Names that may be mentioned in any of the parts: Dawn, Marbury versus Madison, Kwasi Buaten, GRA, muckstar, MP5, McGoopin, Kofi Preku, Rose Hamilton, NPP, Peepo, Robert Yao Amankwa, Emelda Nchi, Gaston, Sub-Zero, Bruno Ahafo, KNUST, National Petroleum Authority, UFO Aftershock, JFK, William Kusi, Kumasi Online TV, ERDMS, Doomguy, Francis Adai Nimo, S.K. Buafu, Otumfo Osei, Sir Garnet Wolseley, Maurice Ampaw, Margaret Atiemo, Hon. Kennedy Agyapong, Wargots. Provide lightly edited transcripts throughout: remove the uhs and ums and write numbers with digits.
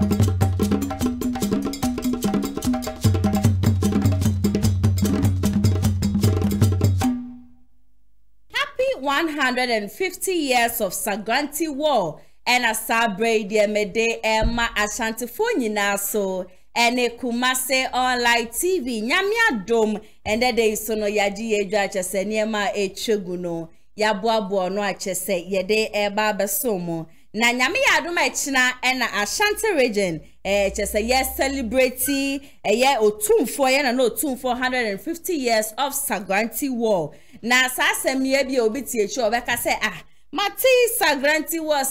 Happy 150 years of Sagrenti war and a Sabrediemede Emma Ashantifonina so and a Kumasi Online TV Nyamia Dom and the day sono yaji ejacheseniema echeguno yabuabu no achese yede eba besomo. Na nyame yaduma echina ena Ashanti region chese yes celebrity ye otumfo ye na no otumfo 150 years of Sagrenti war na sasemye bi obi tie che obeka se ah mati Sagrenti war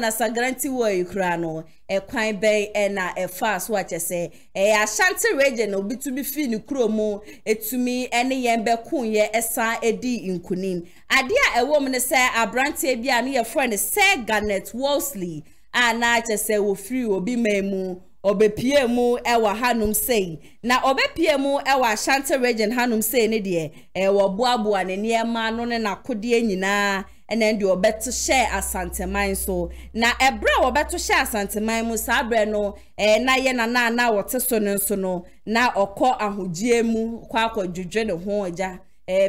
na Sagrenti war ikra no ekwan ben ena fast watch chese Ashanti region obi tumi fi ni kromo etumi ene yen be kunye esa edi nkunim ade a ewo m ne se abrante bi a ne ye friend Sir Garnet Wolseley ana chese wo free obi memu Obepiemu ewa hanum sei na obepiemu ewa Ashanti region hanum sei ne de ewa boaboa ne niema no ne nakode nyina ene de obeto share Asanteman so na ebra obeto share Asanteman mu sabre no na ye na wote so ne nso no na okọ ahudie mu kwa akodwodwe ne ho oja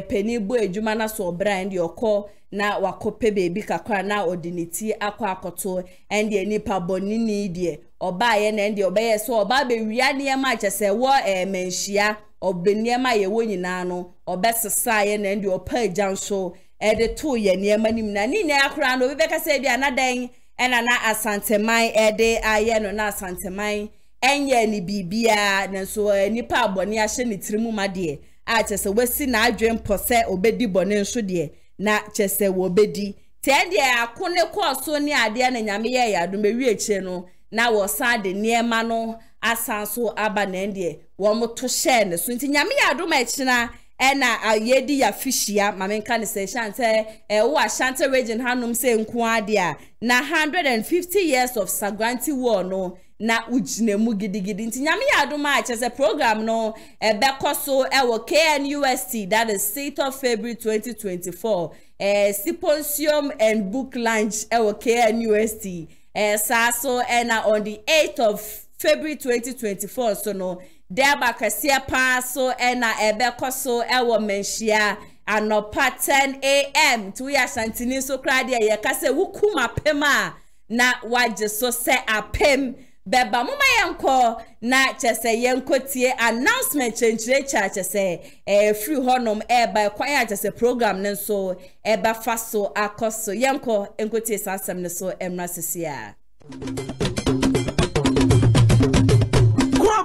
penibu ejuma na so obra ndi okọ na wakope baby kakra na odiniti akwa akoto ndi enipa bonini de oba ye na ndi obeye so oba be wia ne ma chese wo menhia obeni ma ye wo nyina no obesesa ye na ndi opa janso de to ye ne ma nim na ni na akra no obebe kase bia na dan ena na Asanteman de aye no na Asanteman enye ni bibia na so nipa aboni ahye ne tirimu ma de a chese wesi na adwen pose obedi boni nso de na chese wo bedi te de akone kɔso ni ade na nyame ye yadom bewie kye no na wo sade niema no asanso aba na ndie wo moto share ne so nti nyame yadom akina na ayedi ya fishia mamenka ne se Ashanti wo Ashanti region hanum se nko ade a na 150 years of Sagrenti war no na ujinemu gidigidi nti nyame yadom akese program no bekoso wo KNUST that is 6th of February 2024 symposium and book launch wo KNUST Sasso and on the 8th of February 2024 so no deba kasia paso and ebekoso ewo menhia anopa 10 AM to ya santini so krade ye kase wukuma pema na waje so se apem beba mama yenko na chese yenko tie announcement chenchire chese free honom eba kwaya chese program ne so eba faso akoso yenko enko tie sasem ne so emra sesia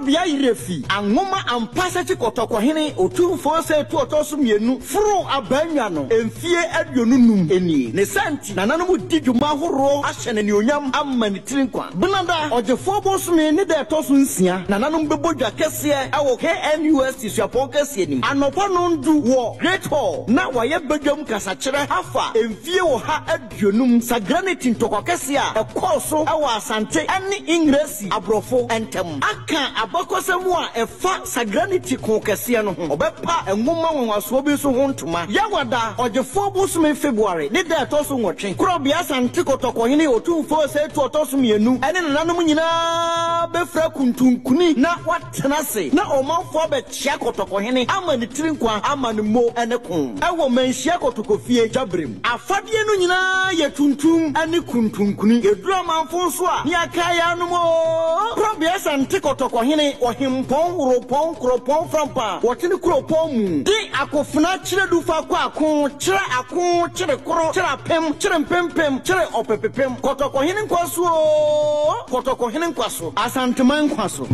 bia irefi anwoma ampasati kotokohene otumfo se tu otosum yenu furu abanya no emfie adionunum eni ne santi nananom didwuma horo ahyene ne onyam amanitrin kwa blanda ojefo bosum ni de tosun nsia nananom bebodwa kese ewo KNUST suapon kese ni anopo no ndu wo great hall na waye bedwam kasachire hafa emfie wo ha adionum sagranity ntokokese a ekoso ewo Asante eni ingresi abrofo entem aka Bakosemwa efa sagranity konkese no ho obepa enwoma nwaso bi so ho ntoma yawada ojefo busum February ne da toso nwotwe krobia Asante kotokohene otumfo se to toso mienu ene nananom nyina befra kuntunkuni na watenase na omanfo be chia kotokohene amani trinkwa amani mo ene kon ewo manhia kotokofie jabrem afadie no nyina yetuntum ene kuntunkuni eduromanfo so a ne akaya no mo krobia Asante kotokohene ohimpon uropon kropon frampa watini kropon mu di akofna chire dufa kwa akon chire koro chire mpempem chire opepepem kotokohene nkwaso kotokohene nkwaso Asanteman nkwaso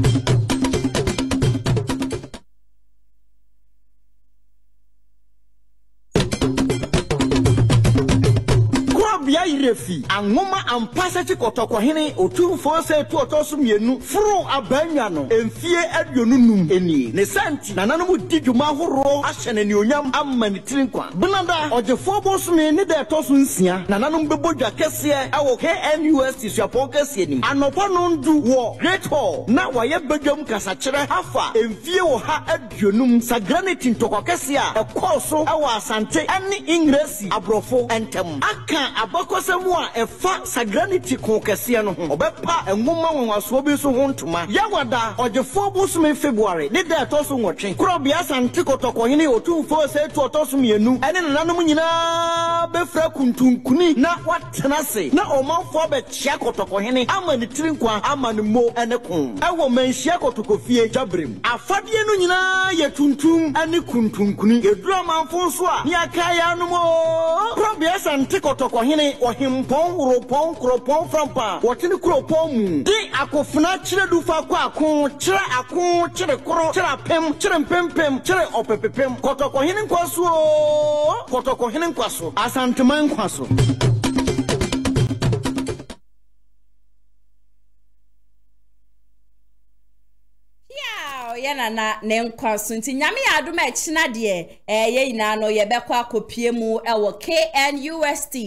irefi anwoma ampasati kotokohene otumfo se tu otosum yenu furu abanya no emfie adionunum eni ne santi nananom didwuma horo ahyene ne onyam amanitrin kwa blanda ojefo bosum ni de tosun nsia nananom bebodwa kese ewo KNUST suapon kese ni anopo no ndu wo great hall na waye bedwam kasachire hafa emfie wo ha adionum sagranity ntokokese a ekoso ewo Asante eni ingresi abrofo entem aka abakose Asemwa e fa sagranity konkasiano ho obepa enwoma nwaso obiso ho ntoma yawada ojefo bosume February ne da toso nwotwe krobia Asante kotokohene otumfo se to toso mienu ene nananom nyina befra kuntunkuni na watenase na omanfo be chia kotokohene amani trinkwa amani mo ene kon ewo manhia kotokofie jabrem afadie no nyina yetuntum ene kuntunkuni edura manfo so a ne akaya no mo krobia Asante kotokohene ohimpon uropon kropon frampa wotini kropon mu di akofna chire dufa kwa akon chire koro chire pem chire pempem chire opepepem kotokohene kwaso kotokohene kwaso Asante man kwaso na nenkwaso nti nyame ya adoma echina de ye ina no ye bekwa kopie mu ewo KNUST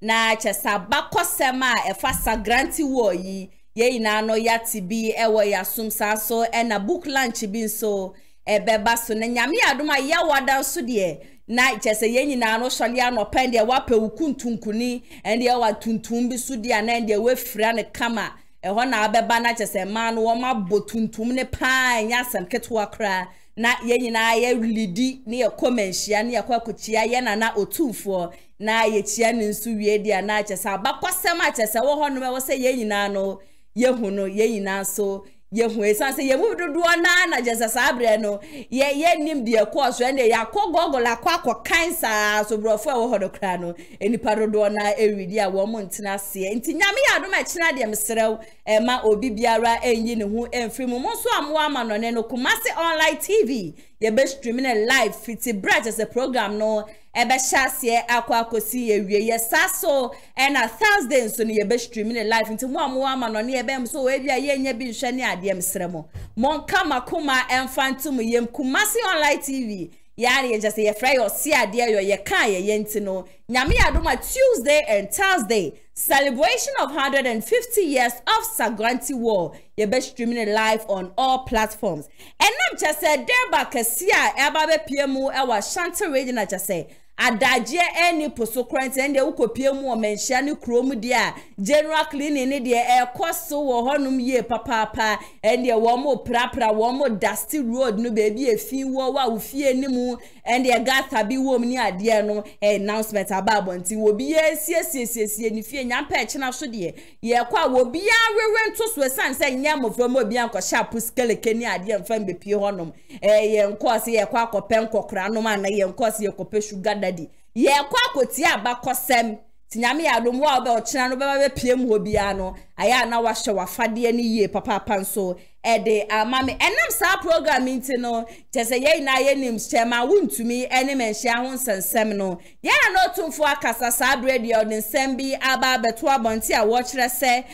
na chesa bakosema efa Sagrenti war yi ye ina no ya tibi ewo ya sumsa so na book launch bi so ebeba so na nyame ya adoma ye wada so de na chesa ye ina no shole anopen de wapewukuntunkuni ende ya watuntum bi so de na ende we fira ne kama ehona abeba na chese man wo mabotuntum ne pa nya sem ketwa kra na ye nyina ye lidi ne ye komanhia ne ye kwakuchia ye na otumfo na ye chia ne nsu wie dia na chese abakwasem a chese wo hono me wo se ye nyina no ye huno ye nyina so ye hu esanse ye mududu na jese sabre no ye nim de ekoso ende ye akogogola kwakọ cancer so brofo wo hodo kra no enipa dodo na ewidi a wo montina se nti nyame ya adoma kyina de mesrew ma obi biara enyi ne hu enfri mu monso amwa manone no Kumasi Online TV ye be streaming live fiti bread as a program no ebe shase akwakosi ye wie ye saso na Thursday so ne ye be streaming live nti mo amwa manone ebe mso we bia ye nya bi nhwe ne ade msremo monka makoma enfantum ye Kumasi Online TV yari ye just ye fry your see ade yo ye kan ye nti no nyame adoma Tuesday and Thursday celebration of 150 years of Sagrenti war ye be streaming live on all platforms enam chese deba kesia eba be piemu e wa Ashanti region chese adagye eni posokrant ende ukopiemu o menhia ne kromu dia general cleaning ne dia e koso wo honum ye papa ende wo mo prapra wo mo dusty road no baby efi wo wa ofie nimu ende e gata bi wo ni ade no announcement ababo nti wo bi esiesie ni fie nyampa e kena so de ye kwa wo bi awewe ntoso san san nyam from obi anko sharp scale keni ade mfam be pie honum ye nkose ye kwa akopem kokra no ma na ye nkose ye kope sugar daddy ye kwa koti abakosem ti nyame ya dom wa obeochina no beba be piem ho bia no aya na wahwe wafade ni ye papa nso e de amame enam sa program nti no tese ye na ye nim chema wuntumi ene menhia ho nsensem no ye na no tumfo akasa sa radio ni sembi aba beto abonti a wochre se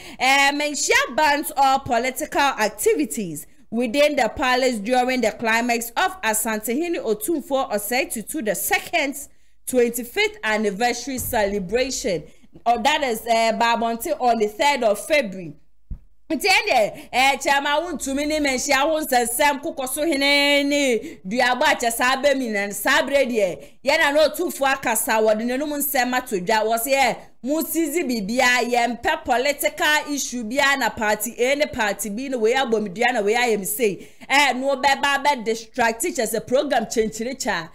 menhia bans or political activities within the palace during the climax of Asantehene Otumfo Osei to the second 25th anniversary celebration that is babonti on the 3rd of February. Ntende chama wuntumi ni menhia ho nsensem kokoso hene ni duaba chesa abemi na sabre de ye na no Otumfo akasa wode nenum nsem atodwa wo se musizi bibia yempe political issue bia na party A ne party B ne we abomdua na we ayem sei no beba be distract teachers a program chenchiricha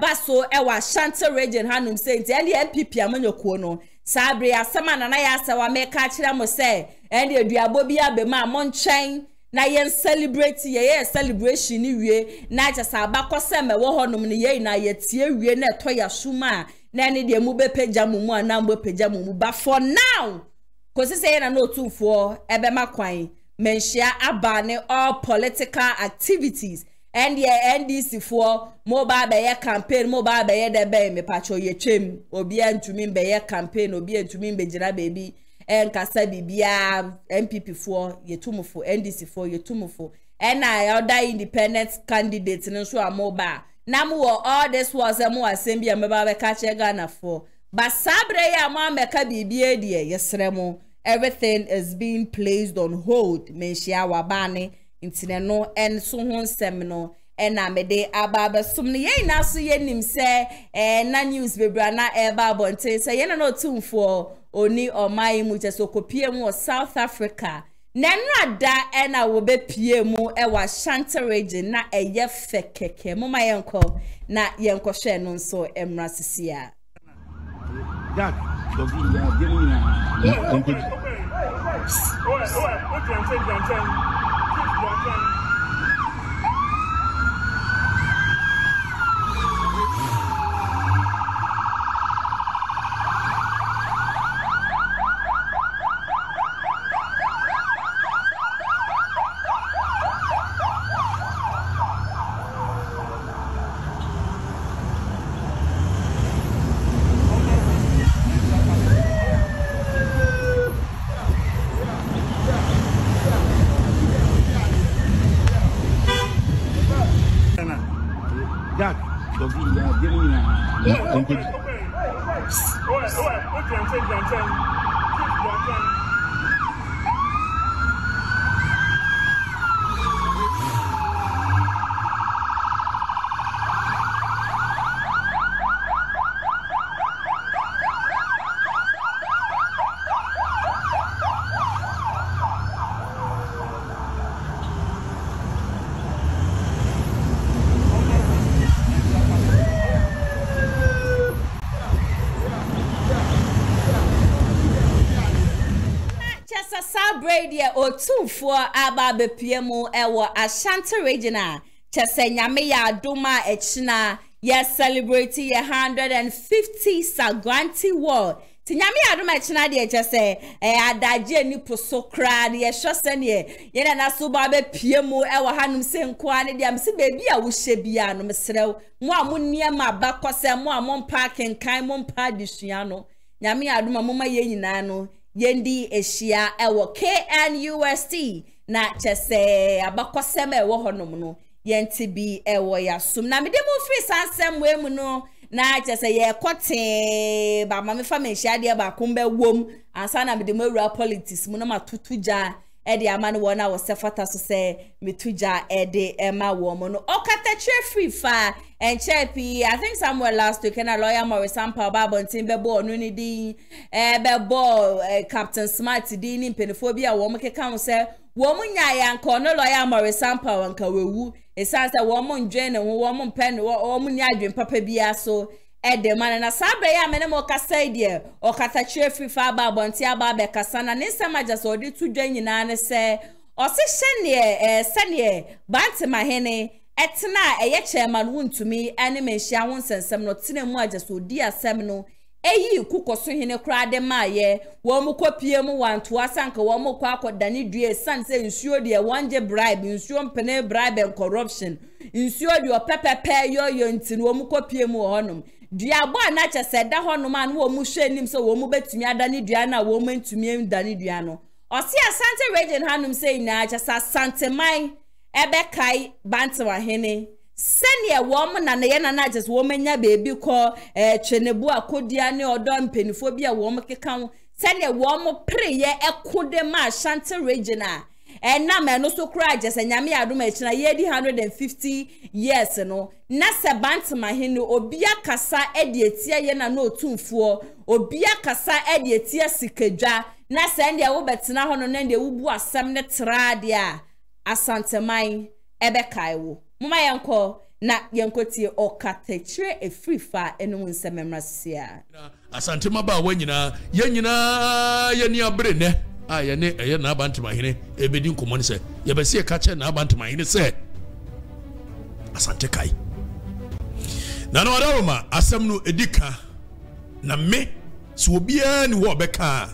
baso wa Ashanti region hanum sei ntende NPP amanyoko no sabre asema na ya asawa meka kira mo sei ende eduabo bia be ma monchen na yen celebrate ye celebration ni wie na chasa abakosem wo honum ne ye na yetie wie na to ya suma na ne de mu be pagya mu anambo pagya mu ba for now kosi say na no Otumfo ebe makwan menhia abane all political activities and the NDC for mobile be campaign mobile be de be me pacho ye twem obi antumi be campaign obi antumi be jira baby nkasa bibia MPP for ye tumfo NDC for ye tumfo and other independent candidates nso a mobile Namu all this was a more assembly and Baba Kache Ghana for. But Sabre Yamameka Bibi, dear, yes, Remo. Everything is being placed on hold. Menshia Wabane, Intineno, and Suhon Seminole. na mede ababa sumni ye na su ye nimse na news bebra na eba bonte se ye na no tumfo oni omai mu je so kopie mu South Africa nenra da na wo be pie mu wa Ashanti region na eye fekeke mu ma yenko na yenko hwe no so emra sisia dad dogi ya demina or 2 4 ababa pmo ewa Ashanti regional chese nyame ya duma echina ya celebrate ya 150 Sagrenti war ti nyame ya duma echina de chese adaje ni posokra de ehwese ne ye na so baba pmo ewa hanum se nkoa ne de am se bebi a wo hye bia no mesrew mo amunnia ma bakose mo amon parking kan mo pa disua no nyame ya duma moma ye nyina no yendi eshia ewo KNUST na chese abakosem ewo honom no yenti bi ewo yasum na mede mo free sansem we mu no na chese ye kote ba mame fa menhia de ba kombe wom ansa na mede mo rural politics mu no matutuja e de ama no na wo sefata so se metuja e de ema wo mo no okatachie free fa and chepi I think somewhere last week na lawyer Maurice Ampaw ba bontin be bo onu ni din be bo Captain Smart din ni penifobia wo mo keka wo se wo mo nya ya nko no lawyer Maurice Ampaw nka wewu esanse wo mo ndwe ne wo mo mpen wo mo nya adwen papa bia so Edemana na sabre ya mene mo kasa idye o kata chefi fa ba bonti aba be kasa na nisa majas odi tudwe nyina ne se o se shenye senye banti mahene etina ye chairman wuntumi ene menhia wonsensem no tene mu ajas odi asem no eyi kukoso hene kra de maye wo mu kopie mu wanto asanka wo mu kwa akodane due sanse nsuo de wanje bribe nsuo mpene bribe and corruption nsuo de pepepe yoyo ntino wo mu kopie mu honum duabo na chese da honum an wo mu hwenim so wo mu betumi adane dua na wo mu ntumi dane dua no ose Asante region hanum sei na chese Asante man ebe kai bantewa hene senior woman na ye na just woman nya baby ko chenebu akodia ne odom penifo bia wo mkekan senior woman prayer ekode ma Ashanti regional na me no so kura jese nyame adom echina ye di 150 years no na se bantma hene obi akasa edi etia ye na no otumfuo obi akasa edi etia sikadwa na senior wo betina hono na de wubu asem ne tra dia Asante man ebe kaiwo mama yanko na yanko tie okatechire efri fa enu nsememrasia Asante maba wanyina yenyina yeni abre ne aye ne eye na abantimahine ebedi nkomo ne se yebese ka che na abantimahine se Asante kai na no adawoma asem no edika na me so obia ni wo beka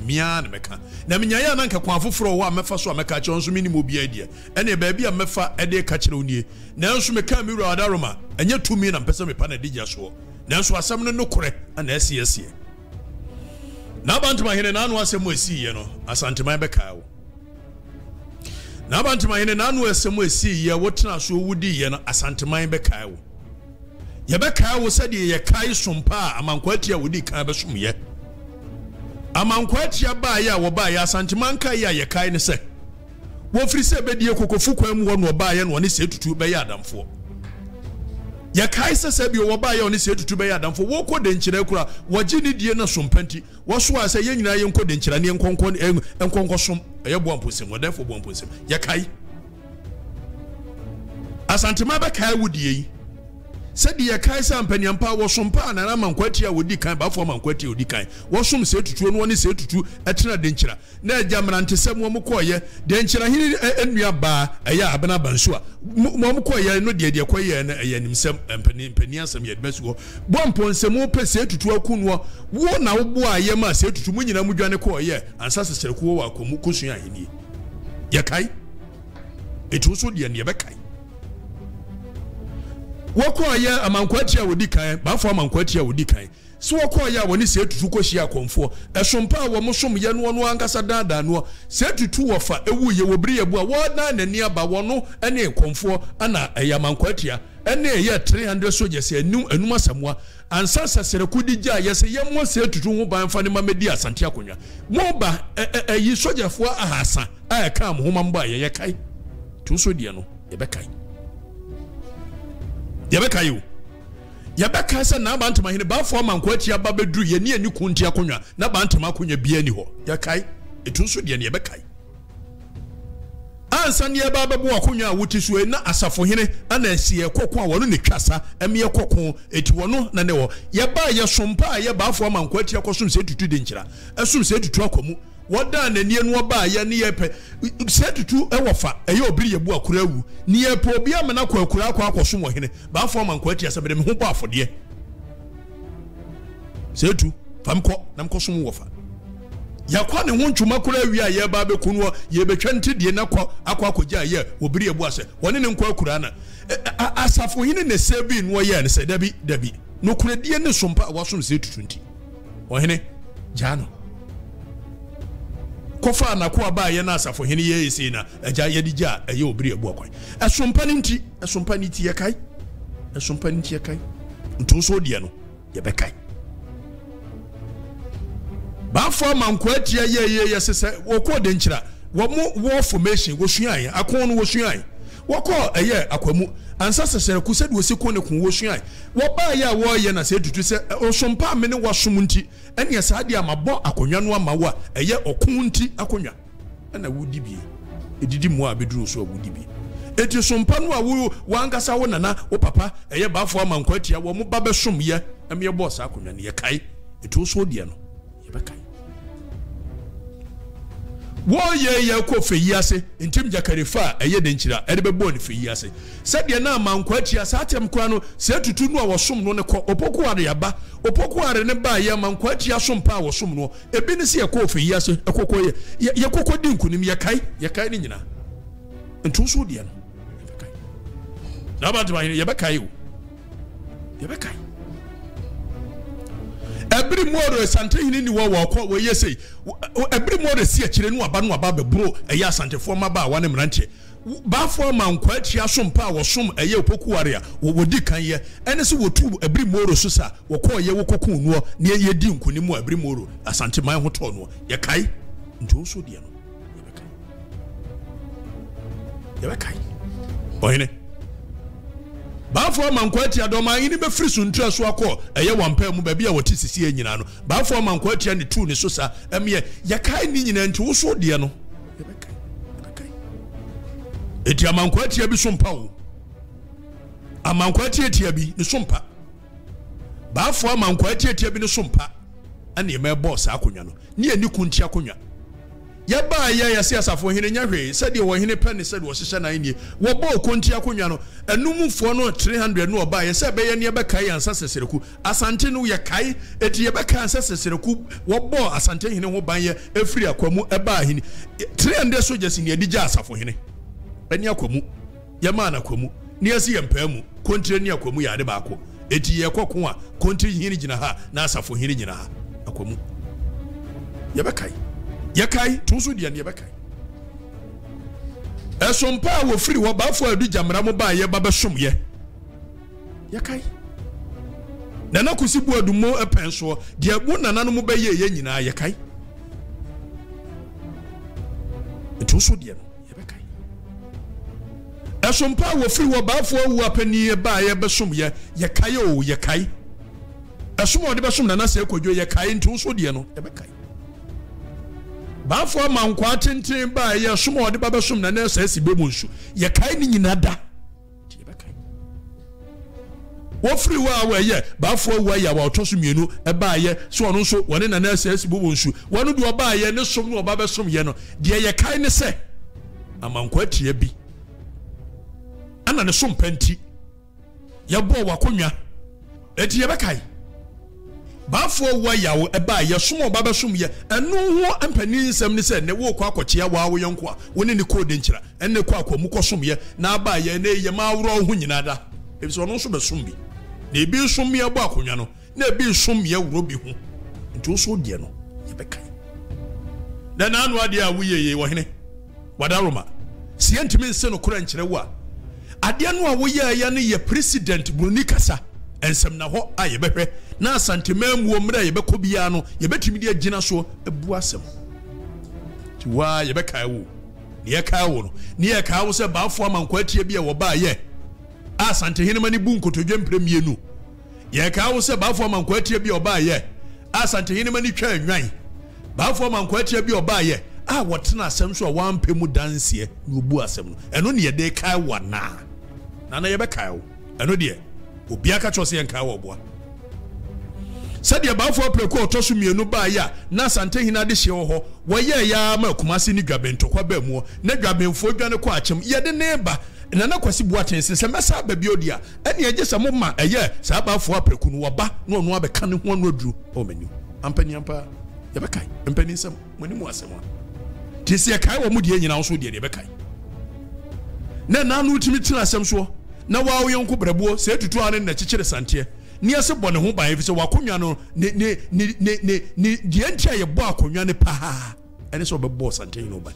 mia na meka na menyaya na nka kwa afoforo wo amefa so ameka che onso minimum obi ade ene ba bi amefa ade ka kire onie na nso meka miru adaroma enye tumi na mpesa mepa na digya so na nso asem no nokore ana asiesie na bantuma hene na anu asem esiye no Asante man beka wo na bantuma hene na anu asem esiye wotena so wudi ye no Asante man beka wo ye beka wo sade ye kai sompa amankwati ya wudi kan be somye amankwati ya ba ya wo ba ya Asante man kai ya ye kai ne se Wofrise bedi ekokofu kwamu wonu obaye no ne setutu be ya adamfo. Ya kaisa sebi obaye oni setutu be ya adamfo. Woko de nkyira kura, waji ni die na sompanti. Woso asa ye nyina ye nko de nkyira ne nkonkon enkonko som. Ye bo amposim, wodafo bo amposim. Ya kai. Asantema ba kai wodie yi. Sedi ya kaisa ampanyampa wosompa na na mankwati a wodi kan ba fo mankwati odi kan wosom setutu no ne setutu etena de nkyira na jamrante sem wo mkoye de nkyira hini enua ba eya abana banso a mo mkoye no de de koye na eya nimsem ampanyampa sem ye besuo bomponsemu pe setutu akuno wo na wo bo aye ma setutu munyina mudwane koye ansa seserekuo wa komu kosun ahini ya kai etu so de ne be kai Wako ya amankwati ya wudikae, bafu amankwati ya wudikae. Si wako ya wani seetu tuko shia konfo. Esompa wa musumu ya nuwa nuwa angasa dada nuwa. Seetu tu wafa, ewu ye wabriye buwa. Wana nenia ba wano, ene konfo, ana ya amankwati ya. Ene ya 300 soldiers ya enuma samua. Ansasa serekudija ya se ya mwa seetu tungu ba mfani mamedi ya santia kunya. Mwaba, yi soldier fuwa ahasa. Aya kamu huma mba ya yekai. Tusodi ya no, yebekai. Yabekayo yabeka sa na bantu mahine ba fo mankwati aba bedru ye ne kunti akonwa na bantu makonya bia ni ho yakai etunso de ne yabekai ansa ne aba bebo akonwa wuti so na asafo hine ana asiye kokwa wono ne twasa emiye kokon eti wono na ne wo yaba ye sompa ye ba fo mankwati akosum se tutu de nkyira asum se tutu akomu woda nani enu oba ya ne yepe se tutu ewofa eye obiri yebu akura wu ne yepe obi amana kwa akura kwa akosom ohene ba fo man kwa tia sabere me ho ba afode se tu famko na mkosom wofa yakwa ne ho ntwuma kura wi a ye ba be kunu ye betwa ntedie na kwa akwa akoja ye obiri yebu ase woni ne nkwa akura na asafo hine ne sebi no ye ne se dabi no kura die ne sompa wasom se tutu nti ohene jano kofa na kwa ba ye na asafo hene ye ese na agya ye digya eye obiri abu akwan asompani nti ye kai asompani nti ye kai nto so dia no ye be kai ba fo man kwa tie ye sese woko de nkyira wo mu war formation wo suan akon no wo suan woko eye akwamu ansa sesere ku sed wo siko ne kun wo suan wo ba ye a wo ye na se tutu se osompa me ne wasom nti ene saade amabo akonwa no amawa eye okun nti akonwa ana wudi bie edidi mu abeduru so wudi bie eti sompa no awu wangasa wo nana wo papa eye bafo amankwati a wo mu baba som ye ame boss akonwa ne ye kai etu so de no ye be kai wo ye ye ko fe yi ase ntim jakarefa eye de nkyira ede be bon fe yi ase sede na amankwati ase atem kwa no se tutu no wo som no ne ko opoku are ya ba opoku are ne ba ye amankwati asompa wo som no ebi ne se ye ko fe yi ase ekoko ye koko di nkunim ye kai ne nyina ntu so de no na ba dwa ye be kai o ye be kai every moro Asantehene ni wo akọ wo yesei every moro si akire nu aba bebro eya Asantefo ma ba wa ne mranche ba fo ma nkwati asompa wo som eya opokuware a wo di kan ye ene se wo tu every moro so sa wo kọ ye wo kokun nu ne ye di nkuni mu every moro Asante man ho to no ye kai nto so de no ye be kai boyne Bafo mankwati adoma yini be firi suntua so akọ eye wampa mu ba bia woti sisi nyina no bafo mankwati ani tu ni so sa emiye yakai ni nyina nti wo so de no yakai eti amankwati abi sompa wo amankwati eti abi ni sompa bafo mankwati eti abi ni sompa ani me boss akonwa no ni ani kunti akonwa yaba ya se asafo hene nya hwe sede wo hene pani sede wo sesha nan nie wo ba okonti akonwa no enumfo no 300 no ba ya se be ye ne be kai ansa sesereku Asante no ye kai eti ye be kai ansa sesereku wo ba Asante hene ho ban ye efri akwamu eba hene 300 soldiers ne edi ja asafo hene ani akwamu ye ma na akwamu ne ase ye mpa mu kontire ne akwamu ya de ba ko eti ye kokon a kontire hene gina ha na asafo hene gina ha akwamu ye be kai Yakai, tusu diani yakai. Esompa wo free wo bafo adu jamra mo ba ye baba som ye. Yakai. Nana Kusi Adumo epenso de abu nana no mo ba ye nyina yakai. Tusu diani yakai. Asompa wo free wo baafo wo apani ye ba ye besom ye ye kai o ye kai. Asomo odi besom na na se kwadwo ye kai ntu so de no ye be kai. Baafo Amankwa tenten ba ye asomo odi ba besom na na se sibe mu nsu. Ye kai ni nyina da. Ye be kai. Wo free wo ye baafo wo ye wa otoso mienu e ba ye so ono so woni na na se sibe mu nsu. Wonu de oba ye ne som no oba besom ye no. De ye kai ne se Amankwa tie bi. Ana ne so mpanti ya bo wakonwa eti ye bekai bafo wa yawo e ba ye somo ba besum ye enu ho ampani nsem ne se ne wo kwa kwakia wa wo yenko a woni ne code nchira enne kwa kwa mukosum ye na ba ye ne ye ma woro ho nyina da ebi so no so besum bi na ebi nsum ye bo akonwa no na ebi nsum ye woro bi ho nti wo so de no ye bekai na nanu ade a wo ye wo hene wadaroma si entimi se no kora nchire wo a Adianu a woyaya ne ye president Bruni kasa ensem na ho ayebehwe na asantemam wo mra yebekɔ bia no yebetumi de agina so ebu asem ti wa yebekai wo ne yekai wo se baafo Amankwa Atie bia wo ba ye Asantehene mani bu nkotodwe mpremie nu yekai wo se baafo Amankwa Atie bia wo ba ye Asantehene mani twa anwan baafo Amankwa Atie bia wo ba ye a wotena asem so a wampemu danse no bu asem no eno ne yede kai wa na nana ye bekai wo eno de obi aka chose yenkai wo boa said ye baafo Preku otoso mienu ba ya na Asantehene de hye ho wo ye ya ma Kumasi ni dwabento kwa ba mu na dwabenfo dwane kwa achem ye de neba nana Kwasi Buaten se mesa ba bi odia ene ye se moma eye sa baafo Preku no ba no no abeka ne ho no aduru o mani ampani ampa ye bekai ampani sem mani mu asem Tisia kai wo mudie nyina wo so de bekai. Na nanu timi tena asem so na wa wo yonko brabo se tutu ane na chichire sante. Ne ase bone ho ban efise wa konwa no ne die ntia ye bo akonwa ne pa. Ene so be bo sante no ban.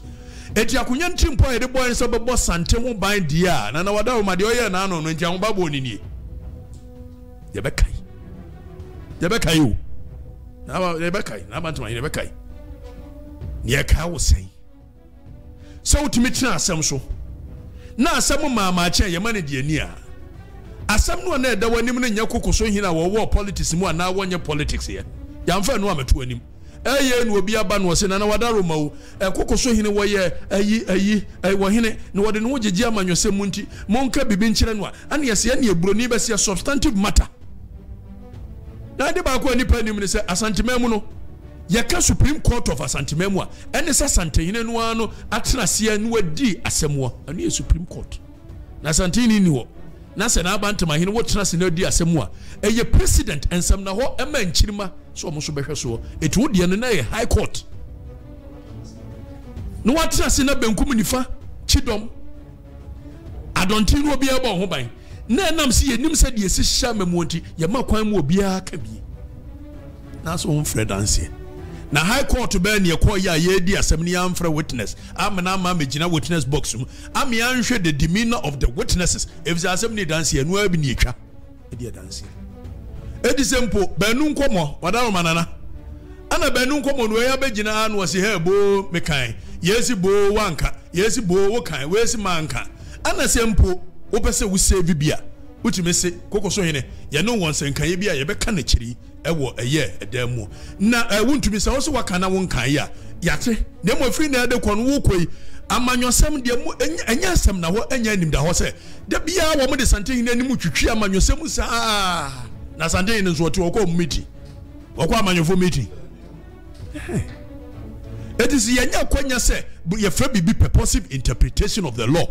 Eti akonwa ntimpo ye de bo so be bo sante ho ban dia na wada wo ma de oye na anu no ntia ho babo oninie. Ye bekai. Ye bekai o. Na ba ye bekai na ba ntoma ye bekai. Ye kai wo sei. So timi tena asem so na asem maama che ye mane de ani a asem no na da wanim ne nyakoko so hina wo war politics mu ana wonye politics ye yamfa no ameto anim eye no obi aba no se na wadaroma wo koko so hine wo ye ayi wo hine no wode no gege amanyose mu nti monka bibi nkyere no ana yese na ebroni be se substantive matter na de ba ko ani panim ne se asantemam no Yaka Supreme Court of Asantemamwa ene sa Asantehene no ano atrase anu adi asemwo anu ye Supreme Court na Asantehene ni ho na se na abantemahene wo trase na adi asemwa eye president ensem na ho ema nchirima so mo so behwe so etu de no na ye High Court no atrase na benkum nifa chidom adontinu obi eba ho ban na nam se yenim se de esi hya mamuonti ye makwan mu obi aka bi na so on Fred anse na High Court be ne ekọ ya ye di asem ne amfra witness amna ma megina witness box mu am ya nhwe the demeanor of the witnesses if the asem ne dance ya no abi ne twa e di dance e di sempo banu nkomo wadawo manana ana banu nkomo no ya begina anu ose he bo mekan yesi bo wanka yesi bo wokan wesi manka ana sempo wo pese wo save bia utime se kokoso hene ye no wonsenkan ye bia ye be ka na kiri ewo eye edamu na wuntumi se oso waka na wonkan ya yate na mo firi na de kon wo koi amanyosem de mu enya asem na ho enya nim da ho se de bia wo mo de Asantehene ni mu twitwi amanyosem sa na Asantehene nzo ote wo ko midi wo ko amanyofo midi it is yenya kwanya se ye fra bibi purposive interpretation of the law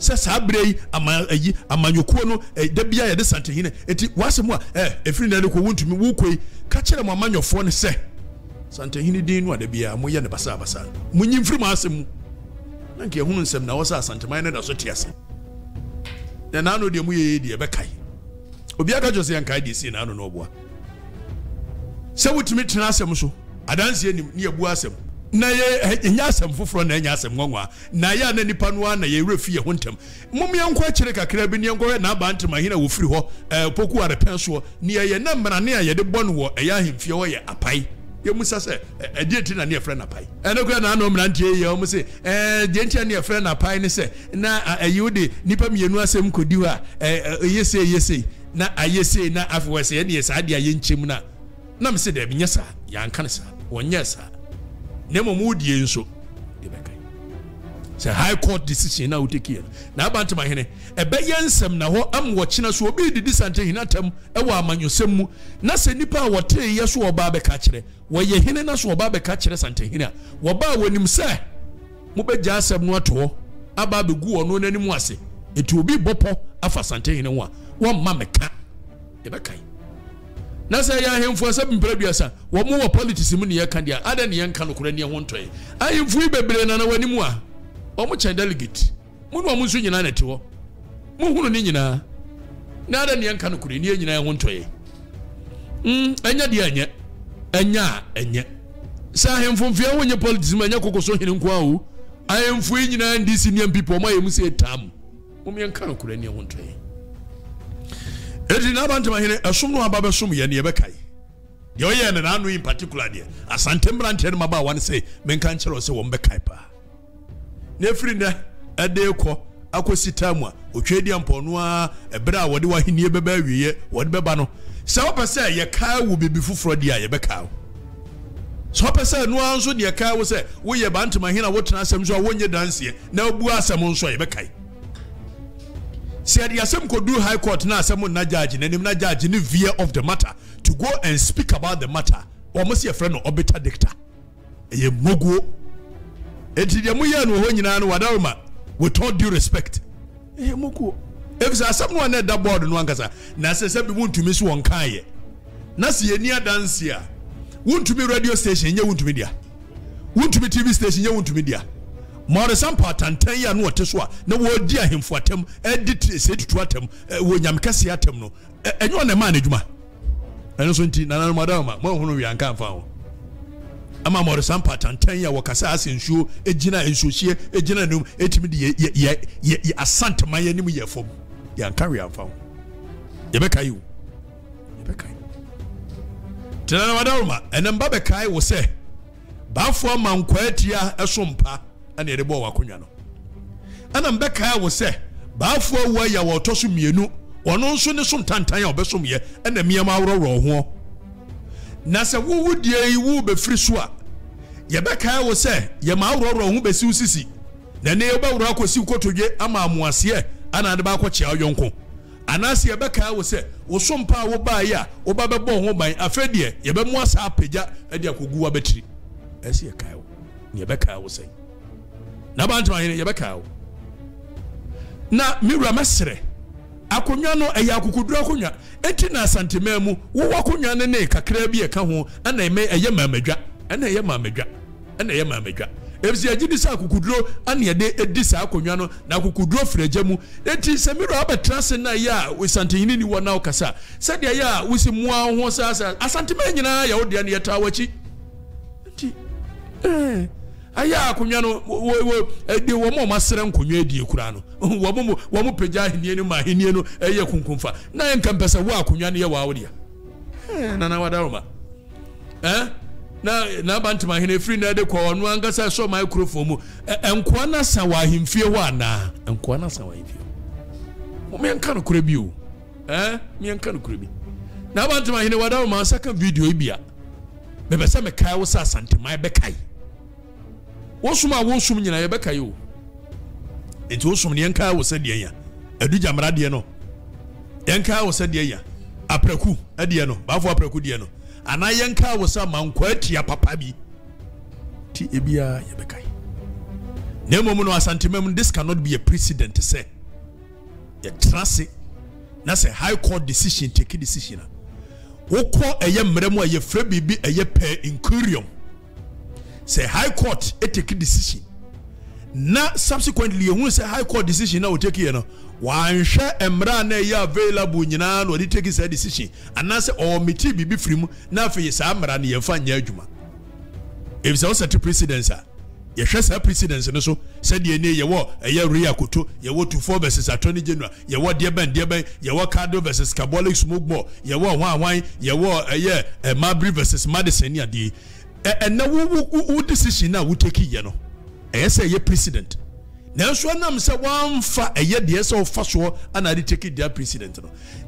se sabrei amayi amanyokuo no da bia ye de Asantehene eti wasem a efiri na de ko wontumi wukoi ka kire mo amanyofo ne se Asantehene din no da bia mo ye ne basa basa mo nyimfiri mo asem na nke hunu nsem na wosa Asantehene ne da so tiase na nanu de mo ye de be kai obi aka jose yan kai de si nanu no boa se wutumi tena asem so adanse nim ne abu asem na ye nyasem foforo na nyasem ngonwa na ya na nipa no na ye refi ye hontem mum ye nkwa kire kakra bi ne ngowe na abantemahina wo firi ho poku arepenso ne ye na mrane a ye de bɔn wo eya hemfie wo ye apai You must say, I didn't know your friend a pie. And look at an omrantia, you almost say, didn't your friend a pie, and say, now a yudi, Nipam Yanuasem could do her. Yes, yes, say, now I say, now afterwards, say, yes, I did in Chimuna. Nam said, yes, sir, young cancer, one yes, sir. Nemo mood you so. It's a high court decision now take care. Now, about my henny, a bayansem now, I'm watching us will be the disantatum, a woman you semu, Nasenipa, what tell yes, or barber catcher, where ye hidden us or barber catcher Santehene, Waba when him say, Mubeja sem noto, Ababu go on any moise. It will be Bopo, Afa Santehene one mamma cat, Ebekai. Nasa ya him for seven previous, one more politics in Munia Candia, other young Canucrania one tray. I am free baby and no anymore. Omucha delegate muno amunsu nyina na tewo muhunu ni nyina na ada nian kanu kure ni nyina ho ntoye anya de anya sa hemfomfia wonye politics anya kokoso hene nko awu ahemfu nyina ndisi niam people ma yemu se tam mumian kanu kure ni ho ntoye edi na bantu mahene asumno ababe sum ye ne yebekai de oye ne na anu in particular de asantembrante ne maba wan se menkan kero se wo mbekai pa Nefri na adeko akositamwa otwedi amponua ebra wode wahenie beba wiye wode beba no se opese ye kai wo bebi fufro dia ye beka so opese no anzo de kai wo se wo ye bantuma hina wotena asem so wonye dance na obu asem nso ye beka se ade asem kodu high court na asem na judge nanim na judge ni veer of the matter to go and speak about the matter or must your friend no obita dicta ye moguo Eti dia muya no ho nyina no wadawma with all due respect. Eh moko. If say someone na da board no ankasa na say say bi wuntumi so won kan ye. Na say ni dance ya. Wuntumi radio station ye wuntumi dia. Wuntumi TV station ye wuntumi dia. Maurice Ampaw tantan ya no oteso a na wo di ahemfo atem edit se tutu atem wo nyamkase atem no. Enyo na ma na djuma. Eno so nti nana no madawma mo hunu wi anka fa ho. Ama Maurice Ampaw tantan ya wakasa asensuo ejina ensuhie ejina num etimi de ye asante manye nim ye fom ye ankawe anfa ho ye bekai tena wadawuma enamba bekai wo se bafo mankwatia esompa ana erebo wakonwa no ana mbekai wo se bafo wo ya wotoso mienu ono nso ne som tantan ya obesom ye ana miama awroro ho na se wo wudie wo be firi so a ye be kai wo se ye ma awroro ho be si usisi na ne ye ba wura akosi kotodwe ama amuase e ana de ba akọche ayonko anase ye be kai wo se wo sompa wo ba ya wo ba be bo ho ban afedie ye be mu asa apeja ade akogu wa betri ese ye kai wo ne ye be kai wo se na ba ntwa ye be kai wo na miwra masere akonwa no eya akukudru akonwa enti na asantema mu wo akonwa ne ne kakra bi e ka ho ana eme eya mamadwa ana eya mamadwa ana eya mamadwa efsi agidi sa akukudru ana yede edi sa akonwa no na akukudru freja mu enti semiro abetrase na ya we santini ni wona okasa sadia ya wisimu ho sasa asantema nyina ya odia ne yeta wachi enti aya akonwa no edi wo mo masere nkonwa edi ekura no wo mo pega henie no ma henie no eye kunkunfa na enka mpesa wo akonwa ne ye wa awdia nana wadaroma na bantu ma henie free na de kwa no angasa so microphone mu enko na sa wa himfie ho ana enko na sa wa himfie mo me enka no kure bi o me enka no kure bi na bantu ma henie wadaroma saka video bia bebesa me kai wo sa santemai be kai wosuma wosum nyina yebeka yo enti wosum ne enka wo sade ya aduja mrade no enka wo sade ya apreku ade no bafo apreku de no ana yenka wo sa mankwa atia papa bi ti ebia yebeka nemo mu no asantemem this cannot be a precedent say ya trase na say high court decision take decision wokọ eye mremu eye fre bibi eye per incurium say high court a take decision na subsequently you say high court decision now take here no wan hwe emra na ya available nyina no dey take say decision and say or miti bibi free mu na afi say amra na ye fa nya adwuma if say set precedence Yeshasa precedence and also said ye near Yawa, a Yaria Kutu, Yawa 24 versus Attorney General, Yawa Deban, Yawa Cardo versus Cabolic Smokemore, Yawa Wine, Yawa a year, a Marbury versus Madison Yadi. And now who decision now would take Yano? A say ye precedent. Now, so I'm say one fa a year, the SO first war, and I did take it their precedent.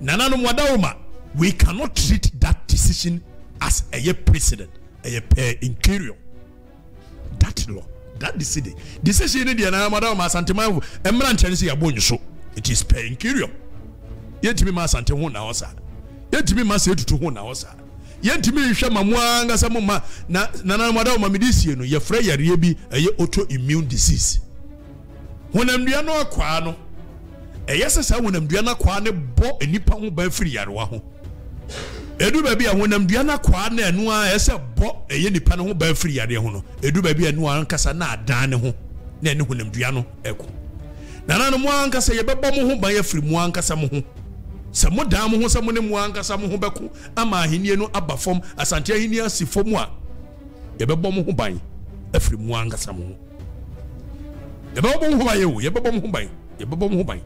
Nanano Wadaoma, we cannot treat that decision as a year precedent, a interior. That law. That decision. Decision in the Madame Asantema Emran Chensi Abonso. It is paying curium. Yet me mass ante one hoursa. Yet me mass to 1 hoursa. Yet me shamanga samuma nana madame medicino, your freya rebi a ye autoimmune disease. When I'm diano quano a yes, I when I'm diana quane bo a nippon by free arwaho. Edu baby a wonam duana kwa na enua ese bo eye nipa no ho ba free ade ho no edu baby enua ankasa na adan ne ho na ene honam duano eko nana no mo ankasa ye bebbo mo ho ba ye free mo ankasa mo ho se mo dan mo ho se mo ne mo ankasa mo ho beko ama ahenie no aba fom asante ahenie asi fom a ye bebbo mo ho ban afri mo ankasa mo ho ye bebbo mo ho ba ye wo ye bebbo mo ho ban ye bebbo mo ho ban.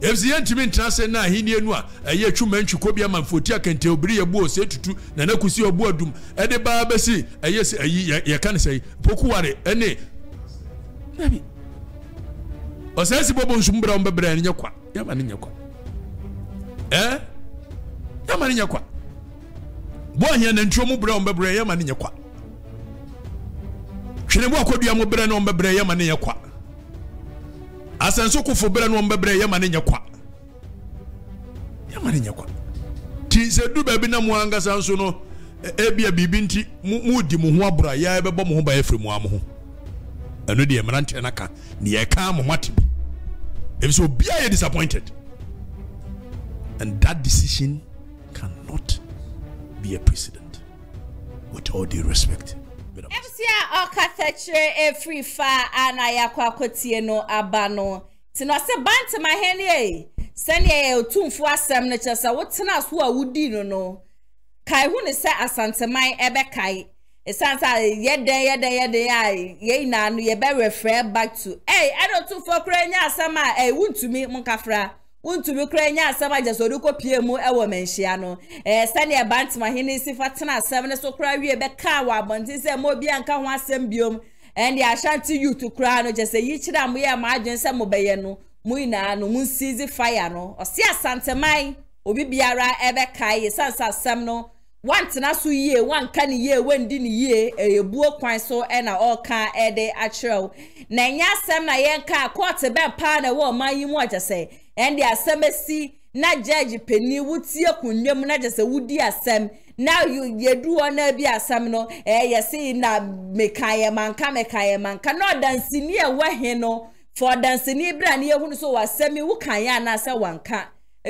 If the intimate transcend now, he knew a year two men should copy a man for Tia can tell Bria Bo said to Nanakusi or Boadum, and the Barbassi, a yes, a year can say, Pokuare, and eh. Osasi Bobonsum Brown Bebra and Yaqua, Yamaninaqua. Eh? Yamaninaqua. Boyan and Chomu Brown Bebra Yamaninaqua. Shinewako Yamu Brennan Bebra Yamaniaqua. Asanso kufobera no mbebre yamane nyakwa yamane nyakwa ti se du ba bi na muanga sanso no ebia bibi nti mudi mu ho abura ya ebebo mu ho ba efre mu amu ho eno de emrante na ka ne ye ka mu hwate bi if so be I disappointed and that decision cannot be a precedent with all due respect. Ebsia okateche every far and ayakwa kotie no abano tino se bant ma henie sene ye otumfo asem ne chesa wotena so a wudi no no kai hu ne se asanteman ebe kai esansa yede ai ye na no ye be refer back to hey I don't too for krenya asama hey wuntumi munkafra wuntumi krenya asama jeso ruko piemu ewo menhia no sene bant ma henie si fatena asem ne so kra wie be ka wa bonti se mo bia nka ho asem biom and ya shanti you to kra no jese yi kira mo ya ma adwen se mo beye no mu ina no mu seize fire no o se asanteman obi biara ebe kai sansa asem no wantena so yie wanka ne yie wendi ne yie ebuo kwan so e na oka e de achrew na nya asem na yenka court be pa na wo man yi mu ajese and ya semesi na judge peni wutie kunwem na jese wudi asem now you do on a bia samno you see na mekaye manka no dancing near where he no for dancing near brand near who so was semi who can ya na se wanka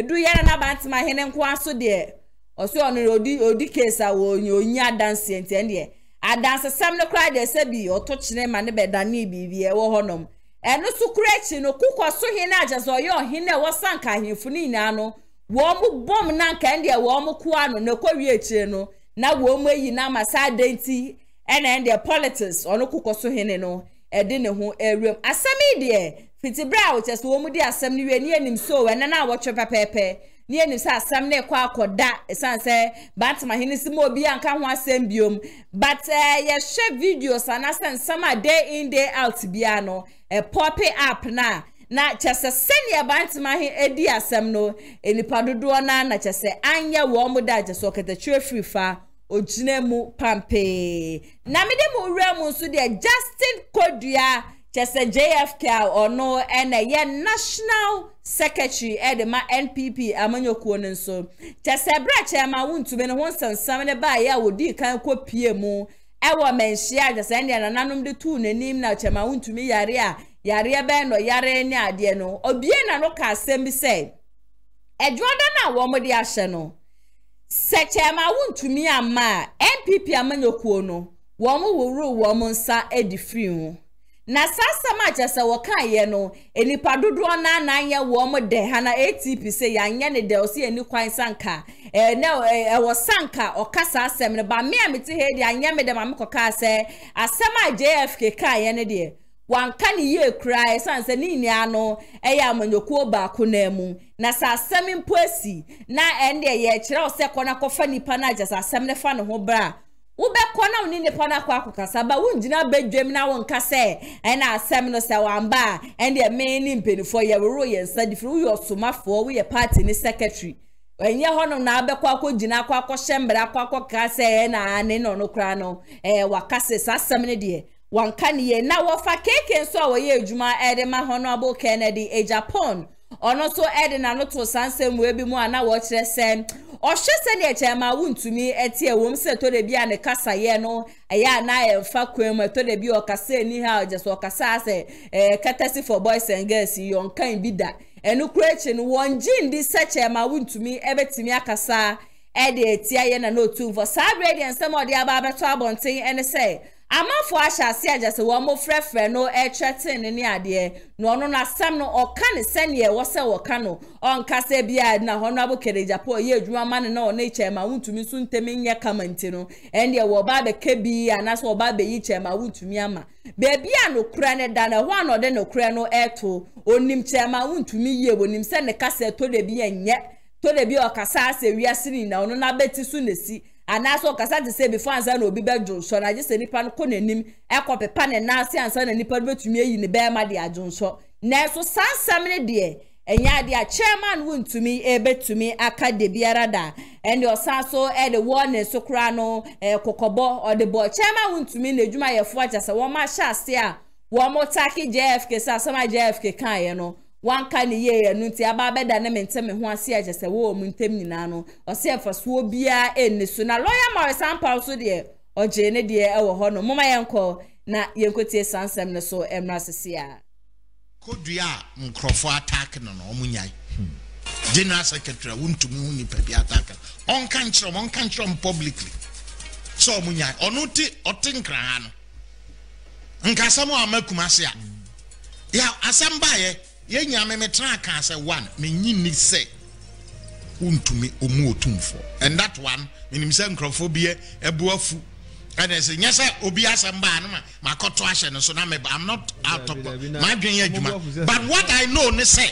do ya na bant my hen and kwaso there or so on odi case I will you nya dancing and yeah I dance some no cry there sebi or touch them and be dani be or honum and no so creating no cook or so hina just or your hina was sank him funny nano. Womu bom nanka ndi ya womu kuwano neko wieche no na womu yi na masadenti ene ndi ya politics ono kukosu hene no edine hon erium asemi diye fitibra uches womu di asemi niwe niye ni msowe nana wachopa pepe niye ni msa asemi ne kwa koda esanse bat mahini simo biyanka hwa sembium but ya share videos anasen sama day in day out biyano pop up na na chese senior bantima he edi asem no enipadodo na chese anya wo mu da chese oketachwe free fa oginemu pampe na mede mu wuramu so de Justin Kodua chese JFK or no and ye national secretary edema NPP amanyoku no so chese brache ma wuntu be no honsansam ne ba ya wodi kan kopie mu ewo menhia chese ndia nananum de tu nanim na chema wuntumi yare a yare ben no yare ni ade no obie na no ka asem bi se ejuoda na wo mo de ahye no sechema wuntumi ama NPP amanyokuo no wo mo wuru wo mo nsa edi free ho Na sasa macha sa wakaye no, enipaduduwa na nanya uomo de hana ATP se ya nyane de osi eni kwa insanka. Wasanka okasa asem ne ba mea miti hedi ya nyame de mamiko kase. Asema JFK kaye ne de. Wankani ye cry sanse nini ano eya mwenyokuo bakunemu. Na sa asemi mpwesi na ende ye chila ose kona kofani panaja sa asem ne fano hobra. Ube kona unine pana kwa kukasaba, unjina bejwe mina wankase, ena asemino se wamba, endi ya meini mpeni for ya wuro ya nsadifu, uyo sumafo, uye party ni secretary. Wenye hono nabe kwa kujina kwa kwa shembra kwa kwa kase, ena aneno nukrano, wakase sasamine die. Wankani ye, na wafakeke nsua wa ye ujuma edema Honorable Kennedy Agyapong. Ono so edena noto sanse mwebi mwa na wachile sen. Oshe sende chema wuntumi etie wumse tole bia ne kasa yeno ya na emfa kwema tole bia okase ni ha ojeso okasa ase katasi for boys and girls yonkan bida enu kreche ni wonjin di sechema wuntumi ebetimi akasa ede etia yena no tunfo sabredi ensem odi ababeto abonten ene se amafo ahyase ajase wo mo frefre no e threaten ni ade no ono na sam no oka ne sene wo se wo ka no onka se bia na hono abokere Japan ye adwuma mane na one chema wuntumi su ntemi nye kamante no ende wo ba be ke bi anaso wo ba be yi chema wuntumi ama be bia no kura ne da na ho anode no kura no eto onim chema wuntumi ye wonim se ne kase to de bia nye to de bia okasa se wiase ni na ono na beti su nesi anaso kasa de se before ansa na obi bejo so na gese nipa no konanim ekopepa ne nase ansa na nipa betumi yi ne be ma de ajonso na so sansam ne de enya de a chairman wuntumi ebetumi aka de biara da ende osanso e de warning so kra no kokobo odebo chairman wuntumi na djuma yefo agasa wo ma sha ase a wo mo taki JFK sa sama JFK kan ye no wanka ni ye enu nti ababeda ne menteme ho ase agese wo mu ntem nyina no ose afasuo bia enisu na lawyer Maurice Ampaw so de oje ne de e wo ho no moma yenko na yenkotie sansem ne so emra sese a kodua nkrofo attack no no omunyai general secretary wuntumu ni pepi attack on kanchrom publicly so omunyai onuti otinkran ha no nkasamu amakumase a ya asamba ye ye nyame me traka say one me nyini say untumi omu otumfo and that one me nim say nkrofo bia ebuafu and say nyasa obi asamba na makoto ahye no so na me I'm not out of my dwen adwuma but what I know ne say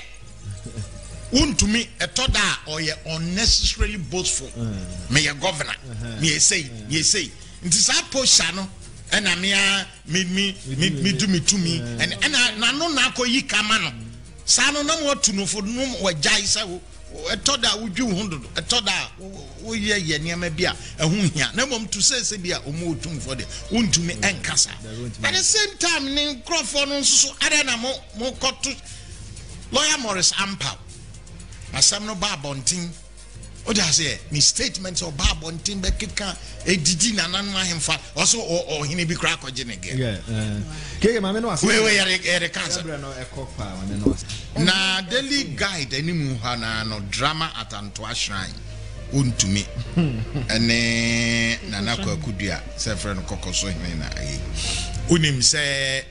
untumi etoda or ye unnecessarily boastful me your governor me say ntisa posha no and I me do me to me and I no na koyi kama no sano na mo tuno fo no wajai sa wo etoda wudwu hondo etoda wo ye ye niam bia ehunhia na mom tu sese bia omo otumfo de untumi enkasa at the same time ni crofo no nso ada na mo koto lawyer Maurice Ampaw asam no ba bontin o da say mi statement o ba bontin be kika edidi nanan ahemfa oso o hini bi kra ko genege yeah keke ma me no asa we ere cancer na daily guide any mu ha na no drama at Antoa Shrine untumi ene nana ko akudua se friend kokoso hini na ayi unim se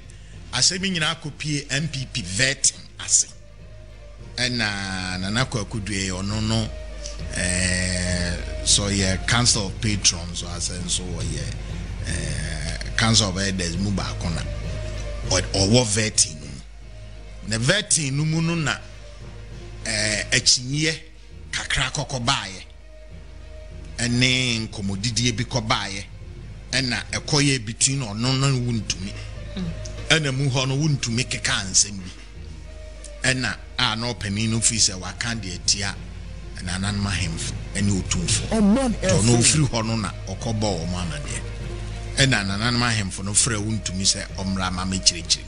asemi nyina kopie NPP vet ase ena nana ko akudue ono no so yeah, Council of Patrons or so yeah, Council of Elders move back on or what vetting. The vetting numununa echinye kakrako kobaye and name commodity bikobaye and a koye between or no wound to me and a muhono wound to make a cancer and a no penino fisa wakandi etia. Nanan mahemf eni otumfo to no ofri hono na okoba o mama de e nanan mahemfo no frɛ wuntumi sɛ ɔmra ma mekyirikiri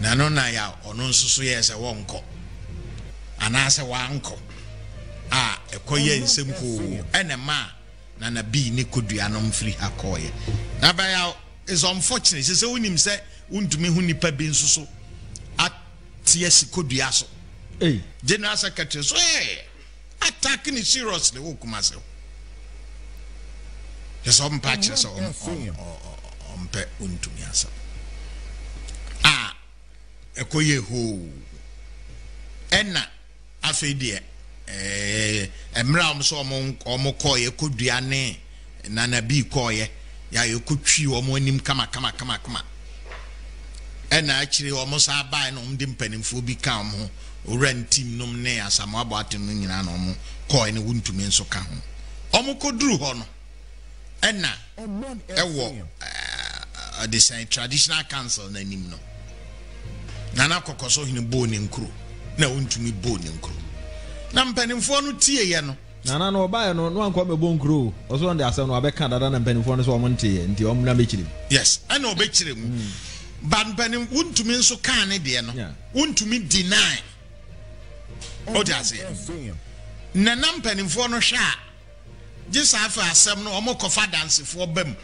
na no na ya ɔno nsusu yɛ sɛ wɔnkɔ ana sɛ wankɔ a ekoyɛ nsɛm ko enema na na bi ne kodua no mfri akɔyɛ na ba ya is unfortunate sɛ wonim sɛ wuntumi hu nipa bi nsusu atie sikodua so eh general secretary so attacking it seriously wo Kumasi just some patches on pe untumi asa ekoye ho enna aso de emra omso omokoye koduane nana bi koye ya yekutwi omo anim kama enna akiri omo sa bai no mde mpanimfo bi ka omo orantim nom ne asamo abate no nyina no omo koye ne wuntumi nso ka ho omo koduru ho no enna ewo the same traditional council na nim no nana kokoso hinu bo ne nkro na wontumi bo ne nkro na mpanimfo no tie ye no nana no ba ye no no anko mebo nkro oso nde asem no abeka dada na mpanimfo no so omo ntie nti omo na bekirim yes ana obekirim ban panim wontumi nso kan ne de no wontumi deny odase nana mpanimfo no hwa jisa afa asem no omo kofa dance fo bam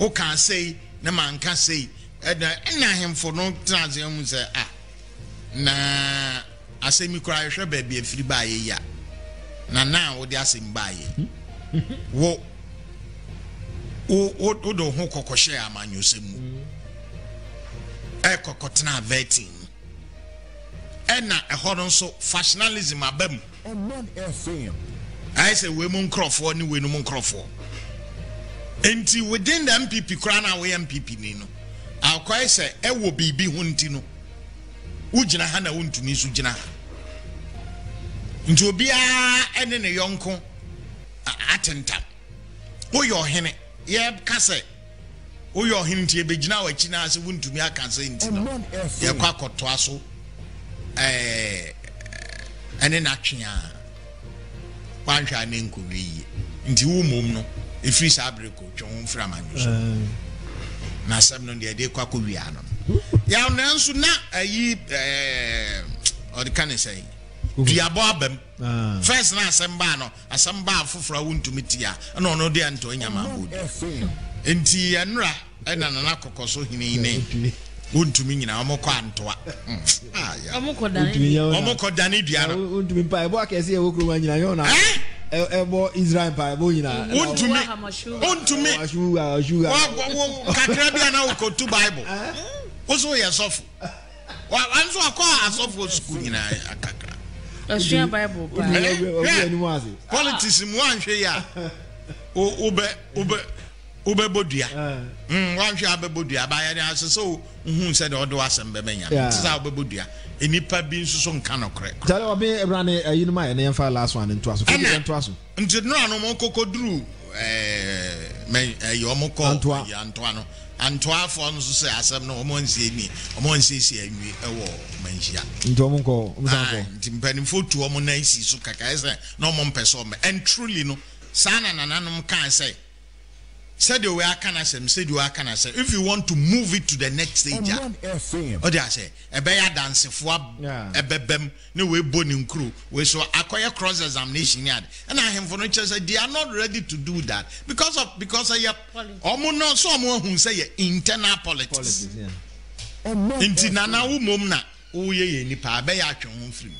o kan say na man kan say na him for no transition say ah na asemi kura hwe ba bi afiri ba ye ya na na wo de asem ba ye wo o do ho kokohye amanyosemu e kokotna vetting na e horon so fashionalism abam non fm I say we mun crofo ni we no mun crofo enti within the MPP kura na we MPP ni no akwai say e wo bibi ho nti no ugina ha na wontumi su gina nti obi a ene ne yonko atenta wo yo hene ye kase wo yo hene nti be gina wa kina ase wontumi akase nti no ye kwa koto aso ene na twia kwanhwa ne nkuwi nti wo mom no ifri sabreko twon fra manyo na sam no de kwa ko wi ano ya nanso na ayi or the can say diabo abem first na asamba no asamba afofra wontumi tia no no de anto nyama odi enti enra na na kokoso hini ne wontumi nyina omoko antoa ah ya omoko dani diano wontumi pa ebo akese e wokru nyina yo na ebo Israel Bible yina unto me kakrabia na ukotu Bible oso yesofu anzo akwa asofu school yina akakra Israel Bible pa politics mwanhwe ya ube bodua mwanhwe abebodua ba ya na so nhun se de odo asembe menya tsa obebodua enipa bi nsuso nka no kre jale obi ebrane ayinu ma ye na yemfa last one nto aso fodi nto aso nti no anu mo kokodru men yomko ya antoano antoafo nso se asem no omo nsie ni omo nsie sie anwi ewo manhia nto mo nko mzanko nti mpanimfo tu omo na isi so kaka ese no mo mpeso me and truly no sana nananum kan say said you are can asem said you are can asem if you want to move it to the next stage or they say ebeya dance for ebebem na we boni nkru we so akoya cross examination yard and I him for no say they are not ready to do that because of your omo no so omo hun say your internal politics intina na wo mom na wo ye ni pa ebeya twon free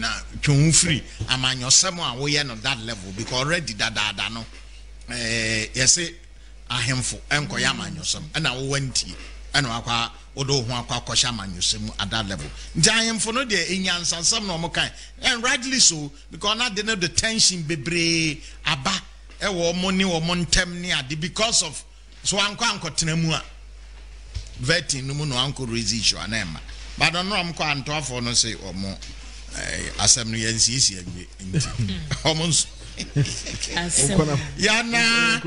na twon free amanyosem a wo ye no that level because already that no yesi ahemfo enko ya manyosem na wo wanti na akwa odo ho akwa kwasha manyosem at that level ahemfo no de enyansansam na omokan and rightly so because na dey the tension bebre aba e wo moni wo montem ne ade because of so anko tenamu a vetting no mu no anko raise issue anema but no am ko antofo no say omo asem no yensisi agbe omo Yana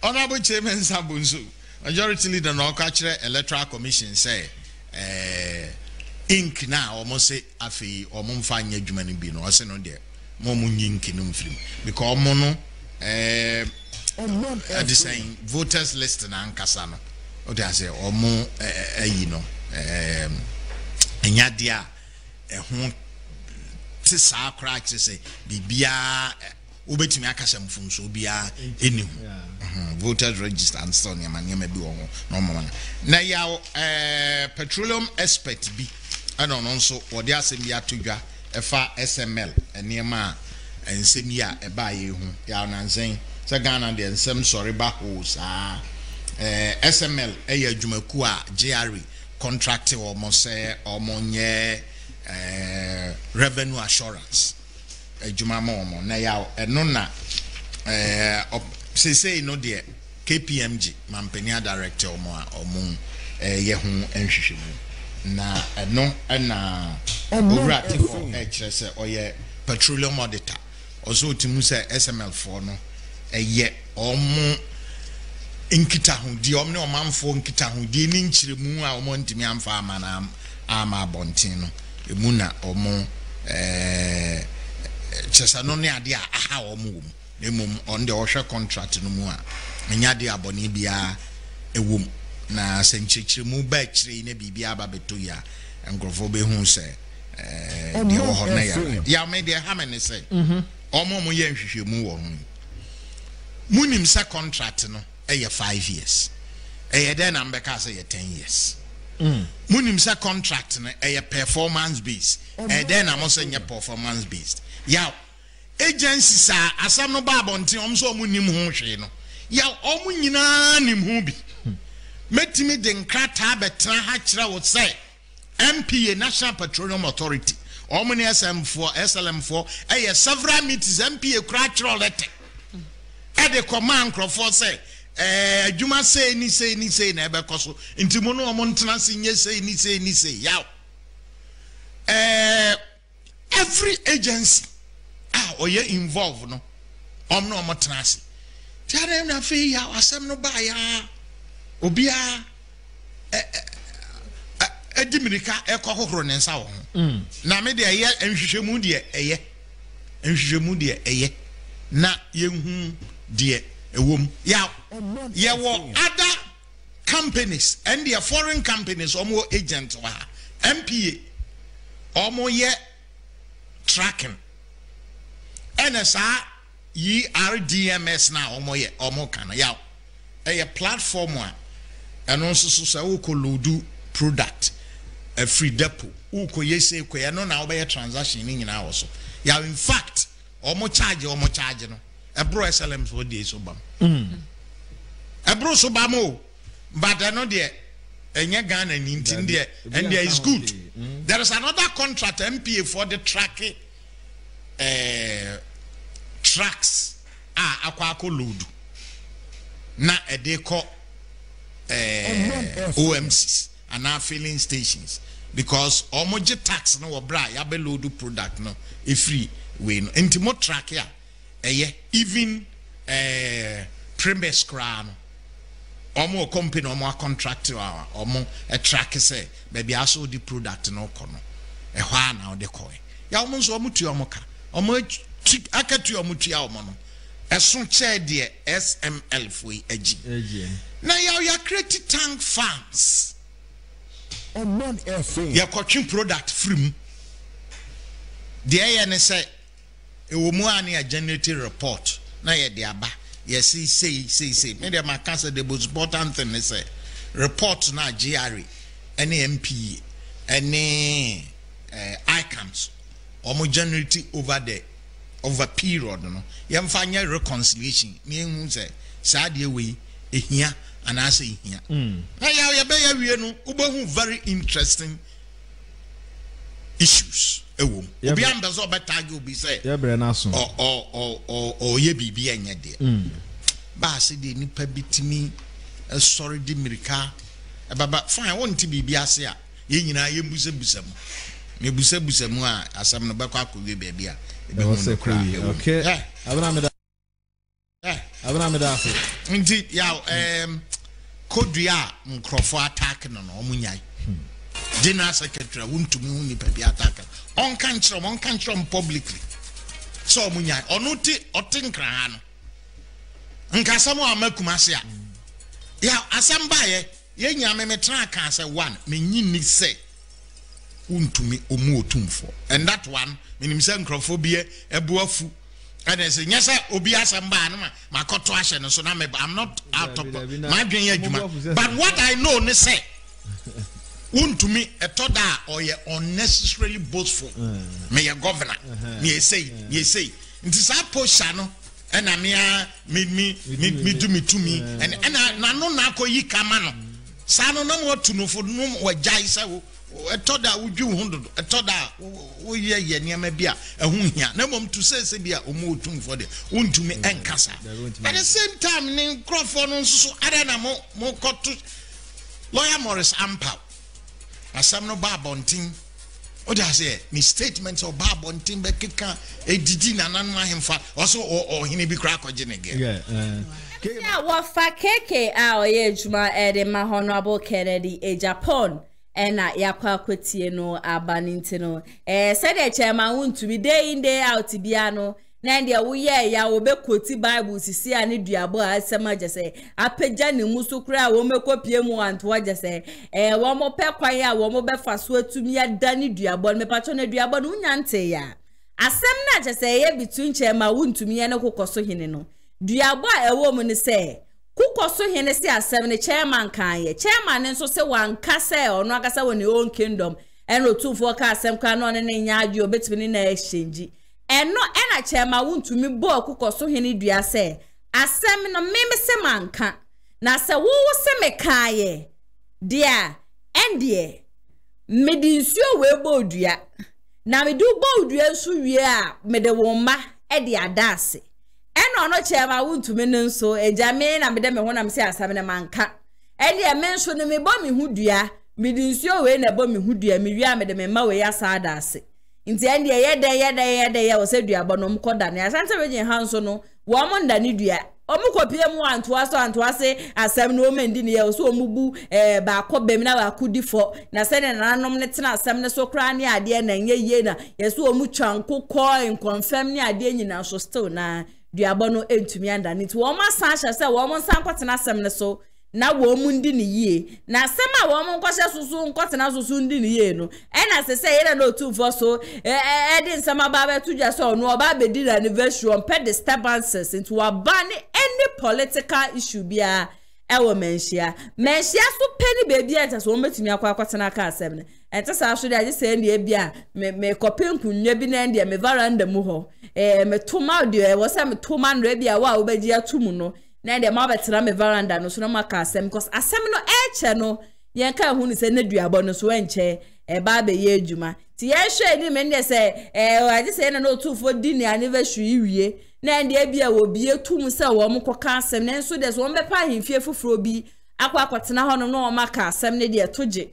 Honorable Chairman Sabunzu, Majority Leader Nokachre Electoral Commission say ink na almost say afi omunfanye dwumani bi no say no there mo munyi ink no mfrim because mo no the same voters list na nkasa no o dey say omo ayi no enyade a ehun tisa crack say bibia obetimi akasamfu nso bia enihu voters register and so nyama bi won no mama na ya petroleum expert bi ano no nso wode asem bia todwa efa sml enyama ensem ya eba ye hu ya nansen se Ghana de ensem sorry ba ho sa sml eya dwumaku a gre contract or monse or monye revenue assurance. Jumama omo na ya no na se say no there KPMG mampenia director omo a omo ye ho nhwehwemu na no na overactive for HSE oye petroleum auditor also timu say SML4 no ye omo nkita ho di omo ne omamfo nkita ho di ni nkyiremu a omo ntimi amfa ama na ama bontin no emu na omo chesanoni ade a aha omo emum on the official contract no mu a nya de aboni bia ewum na senchechiremu ba chire na bibia aba betoya ngrofo be hu se de wo ho na ya ya me de ha me ne se omo mu ye nhwehwemu wo hu munim sa contract no eye 5 years eye then ambeka say 10 years munim sa contract no eye performance based eye then amosa nya performance based ya agencies are asam no babo nti om so munim ho hwe no ya omu nyina nim ho bi metimi de nkrata betra ha kira wo say MPA National Petroleum Authority omu ni SM4 SLM4 eye several meetings MPA cultural letter e de command crofo say adwuma say ni na ebekɔ so ntimo no ɔmo ntena se nye say ni say yaw every agency oye involved no ɔmo no ɔmo tena se tiare na fe yaw asɛm no ba ya obi a edimirika ekɔ kokoro ne nsa wo ho na me de eye nhwehwemu de eye nhwehwemu de eye na yehu de ewom yaw ye wo other companies and their foreign companies omo agent wa MPA omo ye tracking NSA ERDMS na omo ye omo kana yaw a platform wa eno so so wo lodu product a free depot wo ko yesi ko ye no na wo transaction ni nyina wo so yaw in fact omo charge no ebro SLM for days obam ebro so ba mo but I know there enye Ghana nintin there and there is good there is another contract MPA for the tracking tracks akwa load na e dey call OMCs and our filling stations because omoje tax no obra ya be load product no e free we no intimo track ya even premise crown or more company or more contract or more a track say maybe I saw the product no corner a while now the coin ya almost or mutu omoka or much I can't you mutu ya mono as soon chair dear SML for edgy now you are creating tank farms or non air thing your coaching product from the ANSA e wo mu ani a generated report na ye de aba ye say me dey ma cancel the most important thing is report na GRA any MPA any icons omo generated over period no ye mfanya reconciliation me hu say sa de we ehia and I say ehia na ya be ya wie no obahu very interesting issues ewo obi ambezo be tag obi say o ye bibi enye de ba se de nipa bitimi sorry di mirika baba fine won't bibi ase a ye nyina ye busebusam me busebusam a asam no beko akogwe be bia ebe mo okay abana meda afi ndi ya kodua nkrofo attack no no omunyai General Secretary won't to me baby attacker. On country publicly. So munya or no tea or tinkrano. Nkasamo Amakumasia. Ya asambaye, yen yamemetra can say one, mean say unto me or more tumfo. And that one, meaning sancrophobia, a buafu. And I say, yes, sir, Obia Sambana, my cotwash and so I'm not out of my junior. But what I know, they say. Won't to me a toda or ye unnecessarily boastful. May your governor, ye say, it is our poshano, and I made me do me to me, and I know Nako ye camano. Sano no more to no for no more jaisaw, a toda would you hundred, a toda, oh yeah, near Mabia, a hunya, no one to say Sabia or more to for the wound to me and Casa. At the same time, name Crawford on so Adana more caught to Lawyer Maurice Ampaw. As I'm no barb on team. Or does it statements or barb on timber kick a didn't and him for also or he may be crack or again. Yeah. Yeah, what fa keke ao ye juma edema Honorable Kennedy Agyapong ena yakwa kwetie no abaninti no said the chairman won't be day in day out biano nandia wo ye ya wo be kwoti Bible sisi ani duabo asema jese apegya ne musu kra wo mekopie mu anto jese wo mo pe kwan ya wo mo be faso atumi ya dani duabo me pacho na duabo no nyante ya asem na jese ye bitu chairman won't be ne kokoso hene no Diabo ewo mu ne se kukoso hene se asem ne chairman kan ye chairman nso se wanka se ono akasa woni own kingdom eno tufo ka asem kan no ne nya adi obetimi na exchange eno ena chairman wuntumi bo kukoso hene dua se asem no meme se manka na se wo se mekan ye dia endie medinsio we bo dua na me du bo dua nso wie a me de wo ma e de adase eno no chema wuntumi nso ejame na mede me ho na me se asam ne manka ene e menso ne me bo me hudua me dinsio we na bo me hudua me wiame de me ma we ya saada ase nti ene ye de wo se dua bo no mkoda ne asante wegin hanso no wo mo nda ne dua omukopie mu antoase asam no mendi ne ye wo so omubu ba akobem na wa kudifo na se ne nanom ne tena asam ne so kra ne ade na nyeye na ye so omutwanko coin confirm ne ade nyina so still na diabono entumi anda nti wo ma sanhye se wo mo sankotena asem ne so na wo mu ndi ne yie na asem a wo mo nkohye susu nkotena susu ndi ne yie no ena sese yena no tufo so edi nsema ba ba tuja so no oba be di anniversary on ped disturbances into abani any political issue bia ewo menshia so peni baby eta so metumi akwa ka asem ne enta sa so dia je se ndie bia me kopenkunnya bi na ndie me varanda mu ho me toma de was am toma no bia wa obeji atumu no na de ma betera me varanda no so no maka asem because asem no eche no yenka hu ni se na duabo no so enche ba be ye adjuma ti yehwe ni me ndie se aje se na no tufo di ni anniversary wie na ndie bia wo bia tumu se wo mo koka asem na so de so wo bepa hinfie foforo bi akwa akotena ho no no maka asem ne de toje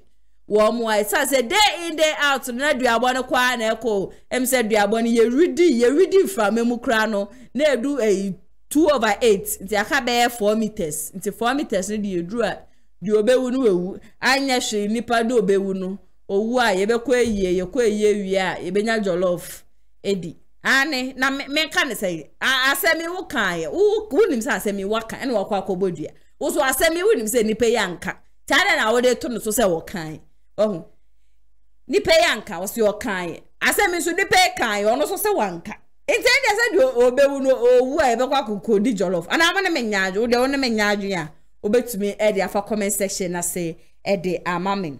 wo mo isa se day in day out na duabo no kwa na eko em se duabo no ye ridi from emu kra no na edu 2/8 nti aka be 4 meters nti 4 meters ne de edru a de obewu no ewu anya hwe nipa de obewu no owu a ye be kwa yie ye kwa yie wi a ye benya jollof edi ane na me ka ne se asemi wo kan ye wo nim se asemi wo kan ene wo kwa kobodua wo so asemi wo nim se nipa ya nka tare na wo de to no so se wo kan ohun ni pe yanka wo se o kan asemi so ni pe kan ono so se wanka intende se do obewu no owu a ebekwa kokko di jollof ana amane menyaaju wo de wo ne menyaaju ya obetumi e de afa comment section na se e de amamen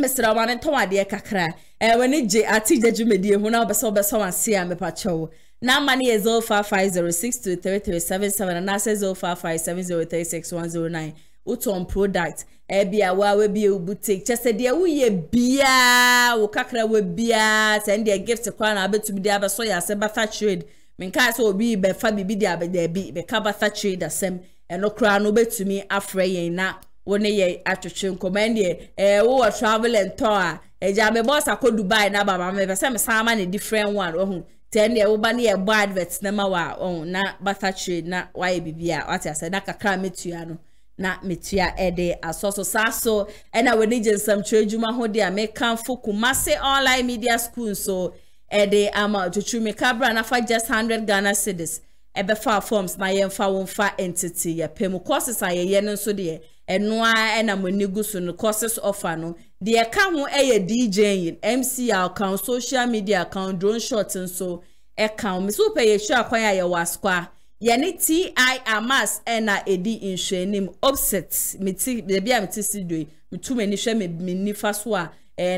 Mr. Wan to ade kakra wani je atije jumedie hu na obeso anse a mepa chew na mani is 0550623377 na 0557036109 Uton product ebia wa we bi boutique chese de wuye bia wo kakra we bia send the gift kwa na betu bia be so ya se ba fa trade men ka so obi be fa bibi dia be ka ba fa trade asem eno kra no betumi afreyen na woni ye atwetwe nkoman de wo travel and tour eja me boss akọ Dubai na baba me be se me sama ne different one ohun ten de wo ba ne ye bo advert na ma wa ohun na ba fa trade na wa ye bibia what ya se na kakra metua no na metia ede asoso saso ena we nije nsamtwe adwuma ho de American fo Kumasi Online Media School so ede ama tutu me kabra na fa just 100 Ghana cedis ebe fa forms na yemfa wonfa entity ya pemu courses ayeye nso de eno a ena monigu so no courses offer no de ka ho eye DJing MC account social media account drone shot nso e ka me so peye sure akwan ya wasqua yani ti amas ena edi insurenim offset meti bebia meti sidoi metu mani hwe me nifa so a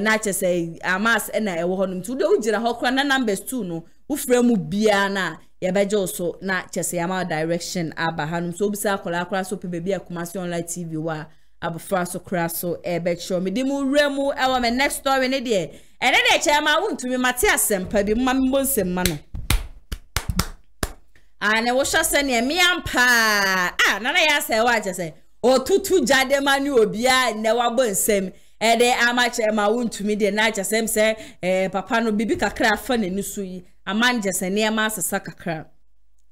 na chese amas ena ewo honum tu de ugira hokra na numbers 2 no ufra mu bia na yebeje so na chese ama direction aba hanum so obisa akola akra so pe bebia Kumasi Online TV wa abufaso kraso ebe chomi di mu remu ewa me next story ne de ene de chema wuntu me mate asempa bi mambo nsemma no ane wo shase ne me ampa ah nana ya se wa je se otutu jade mani obi a ne wa bo nsem e de ama chema wuntu me de na je sem se papa no bibi kakra afa ne nusu yi amanje se ne ma asesa kakra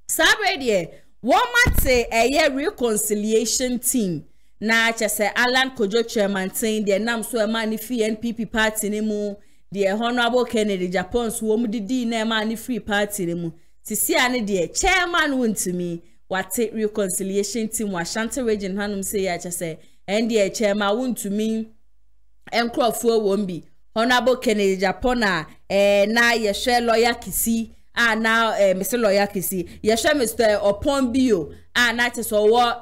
sabre de wo mate eye reconciliation team na chese Alan Kojo chairman tin de nam so e ma ni free NPP party ni mu de Hon. Kennedy Agyapong so mu didi na ma ni free party ni mu tisi ani de chairman wuntimi wate reconciliation team wa Ashanti region hanum say ya chese and de chairman wuntimi enkrofo wombi Hon. Kennedy Agyapong na ye hwe lawyer Kisi ah now Mr. lawyer Kisi ye hwe Mr. Opon bio ah na chese wo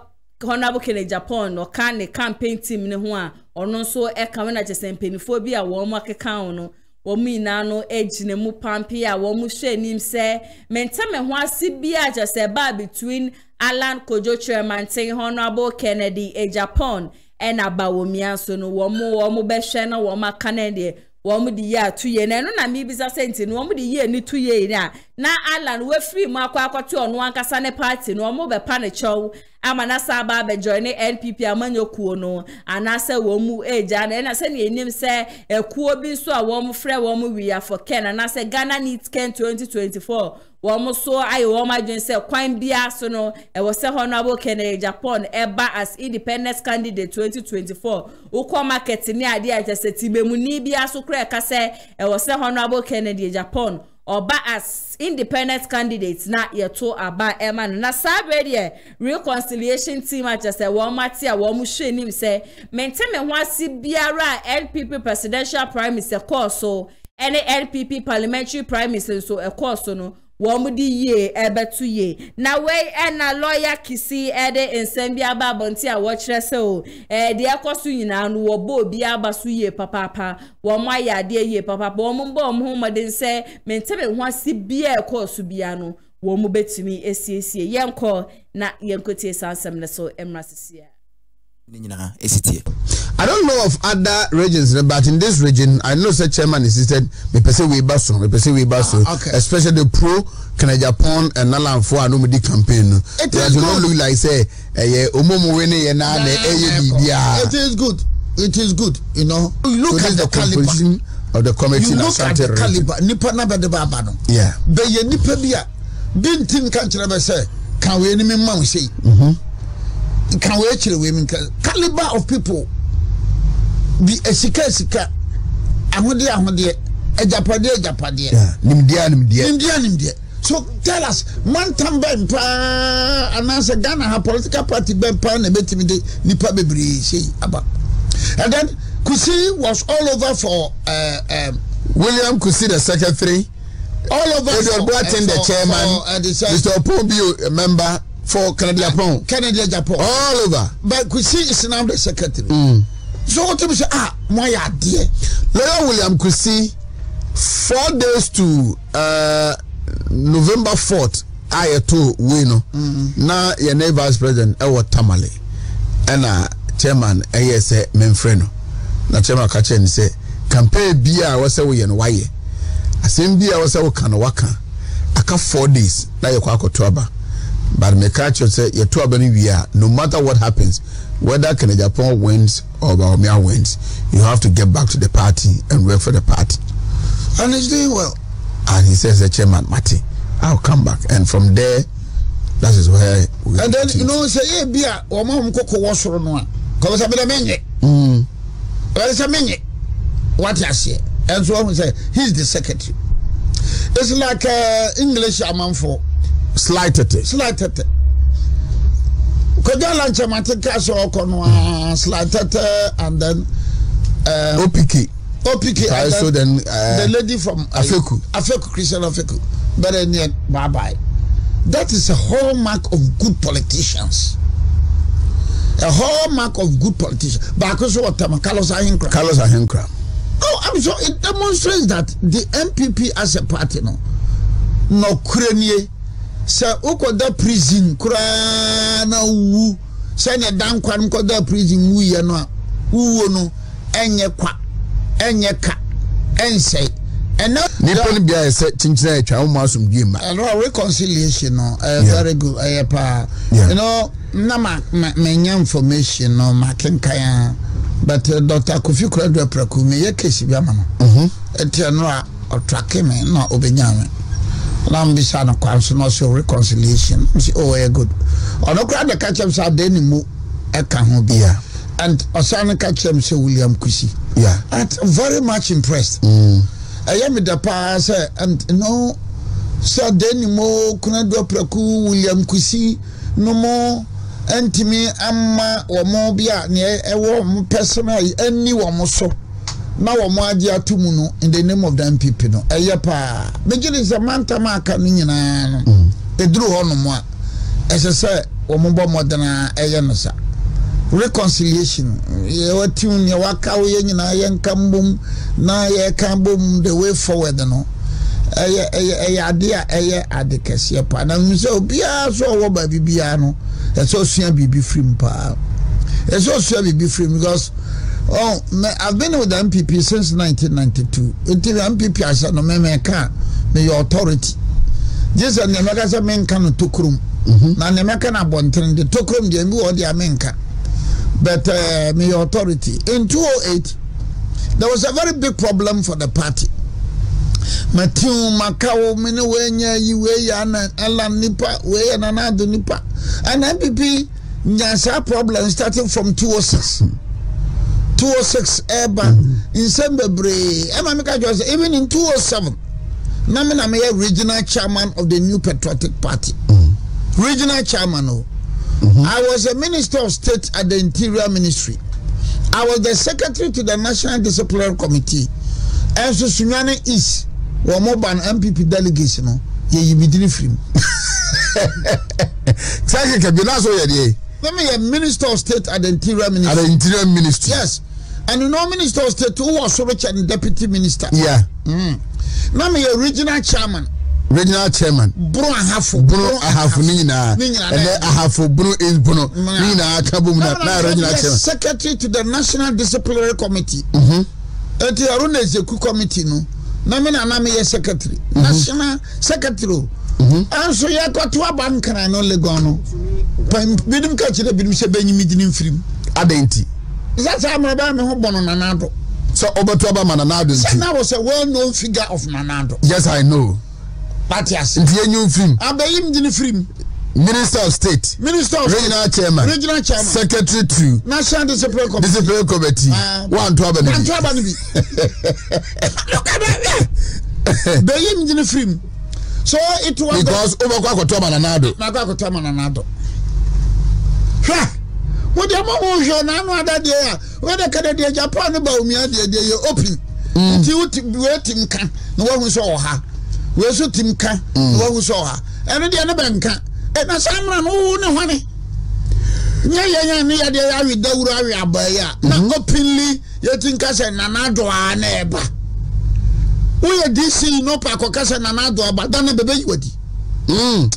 Honorable Kennedy Agyapong or can the campaign team ne ho a ono so e ka we na chese mpenifo bi a wo mo akeka ono wo mi na no ejine mu pampi a wo mu hwe nim se mentame ho ase bi a chese ba between Alan Kojo chairman ten Honorable Kennedy Agyapong and Abawomi anso no wo mo be hwe na wo ma Kennedy wo mo di ya 2 year na no na mi bi senti no wo mo di year ni 2 year na Alan we free mu akwakwatu ono ankasa ne party no wo mo be pa ne chow amana saba be join NPP amanyokuo no anase wo mu eja na na se ne enim se ekuo bi so a wo mu frɛ wo mu wi afo ken na se Ghana needs ken 2024 wo mu so ayi wo ma dwen se kwan bia so no e wo se Honorable Kennedy Agyapong eba as independent candidate 2024 ukɔ market ni ade a tese tibe mu ni bia so kra ka se e wo se Honorable Kennedy Agyapong oba as independent candidates na yeto aba eman na sabre reconciliation team at just a Walmart a wo mu hwenim se menteme ho ase biara NPP presidential prime minister so any NPP parliamentary prime minister so e so no wo mu di ye ebetu ye na wey na lawyer Kisi ede ensembi aba bonti a wo kire se o de ekosu nyina no wo bo bi aba su ye papapa wo ma ya de ye papapa wo mu bo mu ho modin se mentebe ho asi bi e ekosu bia no wo mu betimi esiesie yenko na yenkotie sansem ne so emrasisia nyina esitie. I don't know of other regions, but in this region, I know such chairman insisted, especially the pro Kennedy Agyapong and ALAN for Anumidi campaign. It is good. Look like say, it is good. It is good, you know. You look at the caliber of the committee. You look at the caliber. Nipa na bade ba ba no. Yeah. Be ye nipa bia. Bin tin kan kire be say, kan we ni me ma we say. Mhm. Kan we kire we me caliber of people. Bi esika ahode ejapade nimdia so tell us man tambe pa anase Ghana ha political party be pa na betimi de nipa bebre sei aba and then Kusi was all over for William Kusi the secretary all over Edward Boateng the chairman Mr. Pombio a member for Kennedy Agyapong all over but Kusi is now the secretary so what you say ah my idea Lawyer William Kusi 4 days to November 4th I to win na your vice president Edward Tamale and chairman ASA Memfreno na chairman kache ni say campaign bia we say we yen waye asem bia we say we kan waka aka 4 days na ye kwa akotoba but me catch you say ye toba ni wia no matter what happens whether Kennedy Agyapong wins or Baumia wins, you have to get back to the party and work for the party. And he's doing well. And he says, the chairman, Mati, I'll come back. And from there, that is where we and then, continue. You know, say, hey, Bia, or Mom Coco was for no one. Because I'm a minute. Well, it's a minute. What I say. And so I say, he's the secretary. It's like English among for slighted. And then OPK. And so then the lady from Afeku Christian Afeku. But then yet, bye bye. That is a hallmark of good politicians. A hallmark of good politicians. But also what Carlos Ahenkra. Oh, I'm sure it demonstrates that the NPP as a party no krenier. Sa uko da prison kura na wu Send a damn crime called the prison. We are not who no any quack any cat and say and now Nippon Bia is setting church. I almost give a reconciliation. Very good. You know, no, my information on my Kenkaya, but Dr. Kofi Preku me a case of Yamama. Eternal or track him, not Obinyame. Lambisano comes no so reconciliation. Oh, a good. Or no crowd the catch up Sadai Nimo a Kahobia and Osana catch him, Sir William Kusi. Yeah, I'm very much impressed. I am the pass and no Sadai Nimo couldn't do Preku, William Kusi, no more. And to me, Amma or Mobia near a warm personal, any one so. Now, Madia Tumuno in the name of the NPP. No, a yapa. Major is a mantamaka Nina. They drew on one. As I said, Omobo Modena, a Yanasa. Reconciliation. You tune your Wakawi and Yan Kambum, Naya Kambum, the way forward. No, a dear, a advocacy upon. And so be as all by Bibiano. That's all she be free. That's all she be free because. Oh, I've been with the MPP since 1992. Until the MPP, I said, no, I can't. Your authority. This is the American men can't talk room. Now, the American are born to the talk room, they move on the American. But my authority. In 2008, there was a very big problem for the party. Matthew Macau, Minowenya, Uweya, ALAN Nipa, Uweya, Nanadu Nipa. And MPP, there's a problem starting from 2006. 206 Eba in Sembebre. Emma Mikajo even in 207. Namina may regional chairman of the New Patriotic Party. Regional chairman. I was a minister of state at the Interior Ministry. I was the secretary to the National Disciplinary Committee. And so Sunyane is Wamoban MPP delegation. Ye bidini film. Let me a minister of state at the Interior Ministry. At the Interior Ministry. Yes. And you know, Minister of State who was so rich and deputy minister. Yeah. Now me a regional chairman. Regional chairman. Bruno Ahafo. Bruno Ahafo. Nina. Ahafo. Bruno is Bruno. Nina. Kabum. Na regional chairman. Secretary to the National Disciplinary Committee. Eti aruna ezeku committee no. Na me na me a secretary. National secretary. And so ya kwa tuwa bankana no legono. Bidim kachi le bidim se benyi midini mfrim. Adenti. That's me Nanado. So Obatwaba Nanado. Nana was a well-known figure of Nanado. Yes, I know. But yes. Ntienyu film. Abeyim dini film. Minister of State. Minister of Regional State. Chairman. Regional Chairman. Secretary to National Disciplinary Committee. Disciplinary Committee. One Twaba Nibi. One Twaba Nibi. Look at that. Beyim dini film. So it was because Obakwa Twaba Nanado. Obakwa Twaba Nanado. Ha. What the motion? I know that they are. When the Kennedy Agyapong about me, they are open. Until waiting can no one saw her. We saw Tim can no one saw her. And the other bank can. And the Samran, oh no, honey. Yeah, they are with Daura Abaya. Not openly, you think I said Nanado are neighbor. We are DC no Pacoca and Nanado, but then the baby would.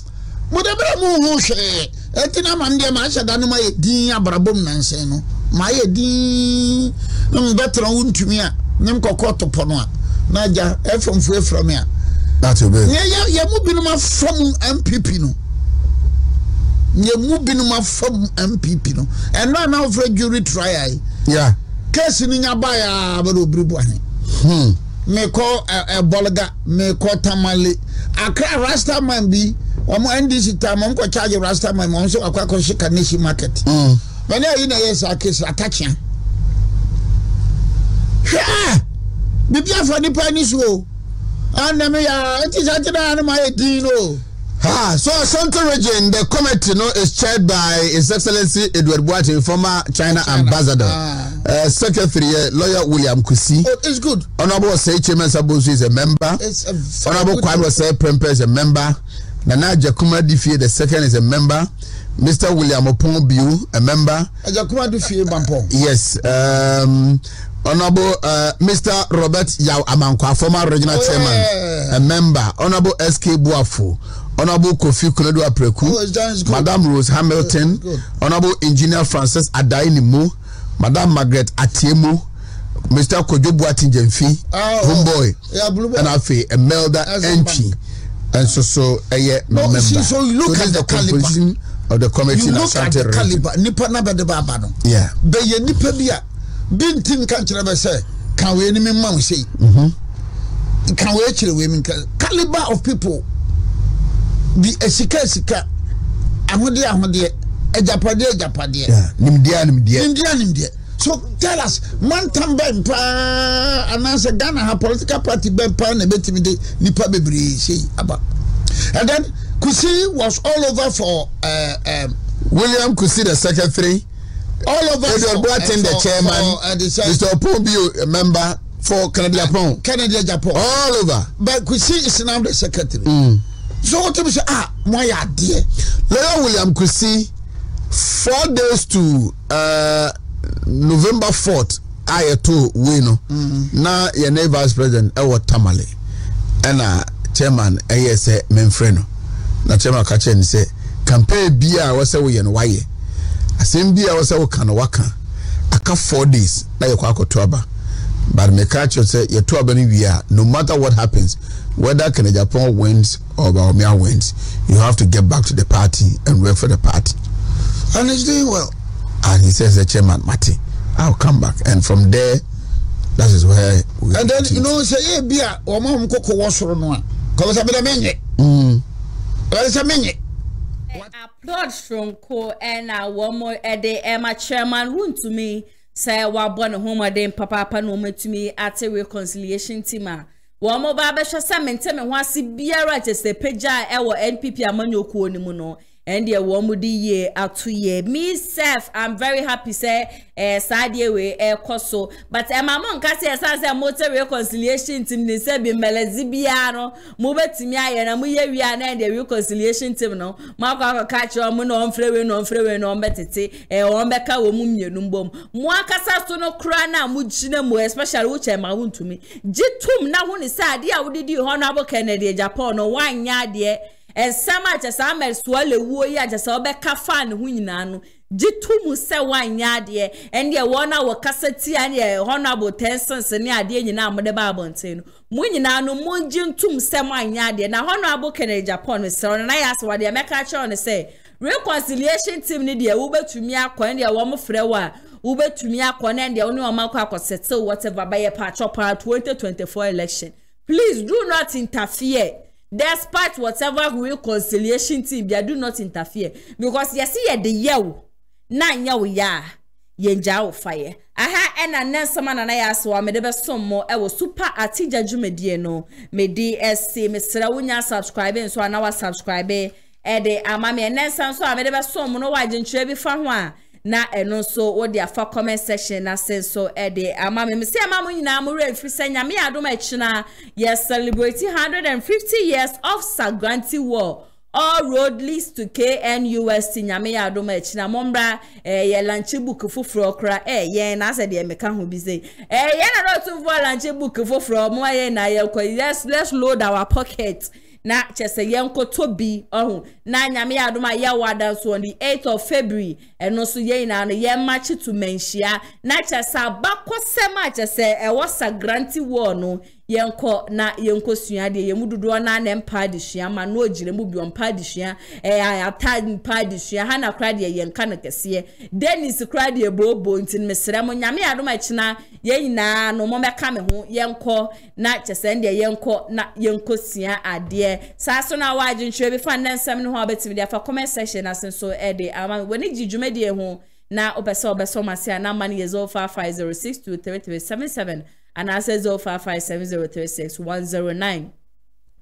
Whatever moon she. Etina mandia maisha dani ma yedi abrabom nanse no ma yedi mbetra untumi a nem kokoto pono na ja efomfu efrom a that you be ye mu binuma from MPP no ye mu binuma from MPP no and na ofre jury trial yeah case ni nya ba ya ba obribo ahe me ko bolga me ko tamale akra rasta man bi omo NDC time am ko charge rasta my mom so akwa ko shika nishi market when you na yes akis atachia ha bibia for ni panis wo and me ya it is atira na my dino ha so Ashanti region the committee no is chaired by His Excellency Edward Boateng, former China ambassador secretary lawyer William Kusi. Oh, it's good. Honorable Say Chairman Sabusu is a member. It's a Honorable Kwame Say Prempe is a member. Nana Jakuma Difi, the second, is a member. Mr. William Opongbiu, a member. Jakuma Difi, Bampo. Yes. Honorable Mr. Robert Yao Amankwa, former regional chairman, a member. Honorable S.K. Buafu, Honorable Kofi Preku, Madame Rose Hamilton, Honorable Engineer Francis Adai Nimo, Madame Margaret Atiemo, Mr. Kojo Buatin Jemfi, Homeboy, and I feel Emelda Nchi. And so no, see, so you look so at the composition of the committee. You look at the caliber. Nipa na bede ba ba no. Yeah. Be ye nipa bia. Bin tin kan kire be say kan we ni me ma we say. Mhm. Kan we kire we me caliber of people. The esika ahode ejapade. Yeah. Nimdia. So tell us, man tam ben pa announce Ghana her political party ben pa na betimi de nipa bebre sei aba. And then Kusi was all over for William Kusi the secretary, all over Edward Boateng the chairman, Mr. Opombio a member for Kennedy Agyapong, all over. But Kusi is now the secretary. Mm. So what we say my idea. Lawyer William Kusi 4 days to November 4th, I too we know. Now your vice president Edward Tamale, and chairman ASA Menfreno. Na chairman Kachin say campaign beer was a way and why. I same beer was a can waka. I cut 4 days. Now you quack twaba. But me catch you say your twaba we are no matter what happens, whether Kennedy Japan wins or Baumia wins, you have to get back to the party and work for the party. And he's doing well. And he says, the chairman, Mati, I'll come back. And from there, that is where we and then, continue. You know, say, hey, Bia, or Mom Coco was for no one. Because I'm a minute. What is a minute? Applause from Co and I one more a day, and my chairman room to me. Say, while born home, I then Papa no more to me at a reconciliation team. One more barbershop, some and tell me once the beer writers, the page I will NPP among your co anymore. And the one would year out 2 year. Myself, I'm very happy, sir. Sadie way, Cosso. But among Cassia has a motor reconciliation team, the Sebi Melezibiano, Mubetimia, and Amuya, and the reconciliation team. No, Marco catch your moon on flowing on flowing on Betty, and on Becca Womunia Numbum. Mwakasa to no crana, Muchinamo, especially which I wound to me. Jitum now, one is Sadia, would you Honorable Kennedy Japan or wine yard, dear? And some as I'm a swallow warrior, just all back a fan winning. Jitumu se wine yard ye, and ye 1 hour cassette and ye honorable 10 cents and ya dear, you know, the Babontin. Muninano, moon jim tomb se wine yard, and a honorable Kennedy Japan, Mr. And I asked what the American on say. Reconciliation team need your Uber to me, and your woman flower. Uber to me, and the only Amalca could settle whatever by a patch up our 2024 election. Please do not interfere. Despite whatever reconciliation team, they do not interfere because you see the yell. Na nyawo ya yenja fire. Aha ena nensoma na ya so me de besommo e wo super atija jumedie no me DSC me sra wonya subscribe nso ana wa subscribe e de amame nensan so a me de besommo no wa gyenchira bi fa ho a na eno so wo de afa comment section na senso e de amame me se amamu nyina mo re firi se nyame adom e china yes celebrating 150 years of Sagrenti war. All road leads to KNUST. Nyame ya adoma echina mombra ye lanche book foforo kra ye na se de me kan ho bi sei ye na no tun for lanche book foforo mo ye na ye ko yes let's load our pocket na chese ye nko tobi ohun na nyame ya adoma ye wada so on the 8th of February and also ye na no ye match to menshia na chese abakosem a chese e was Sagrenti war no yenko na yenko suade yemududo na na mpa de sua ma no ogire mu bi mpa de sua ata mpa de sua ha na kra de yenka na kese Dennis kra de bobo ntin mesrem nyame adoma china yenyina no momeka me ho yenko na chese de yenko na yenko sua ade saso na waji ntwe bi fan nsem no ho abetimi de fa comment section asenso e de ama woni gijume de ho na obeso obeso masia na man yezo 5506233377 and I said 0557036109.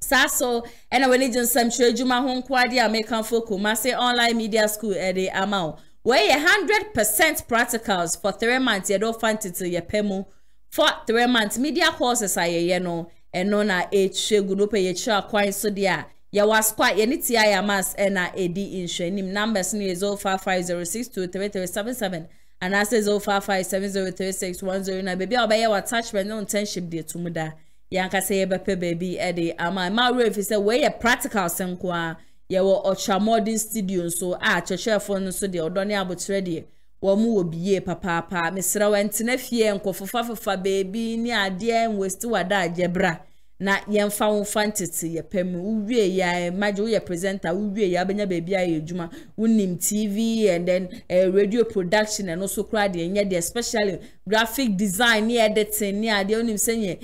Sasso and a religion some church Juma Hon Kwadia make Kumasi Online Media School at the Amau. Where 100% practicals for 3 months, you don't find it till you pay more for 3 months. Media courses are you know, and none are H Gunupe Yachua Quine so dear. You was quite unity I mass and a D insurance numbers near 0550623377. And I says 0557036109 baby I'll buy attachment no internship de tumuda yanka say baby baby Eddie am I my if you say where practical sem kwa yewo Ochamodi studio so a chechefo nso de odone abotire de wo mu obiye papa mesra wentena fie nkofofafa baby ni ade en westi wada agebra na yemfa wonfa ntete yepem uwie ya maji wo ye presenter uwie ya benya baby aye djuma wonim tv and then radio production and also crowd yenye de especially graphic design ni editing ni ade wonim senye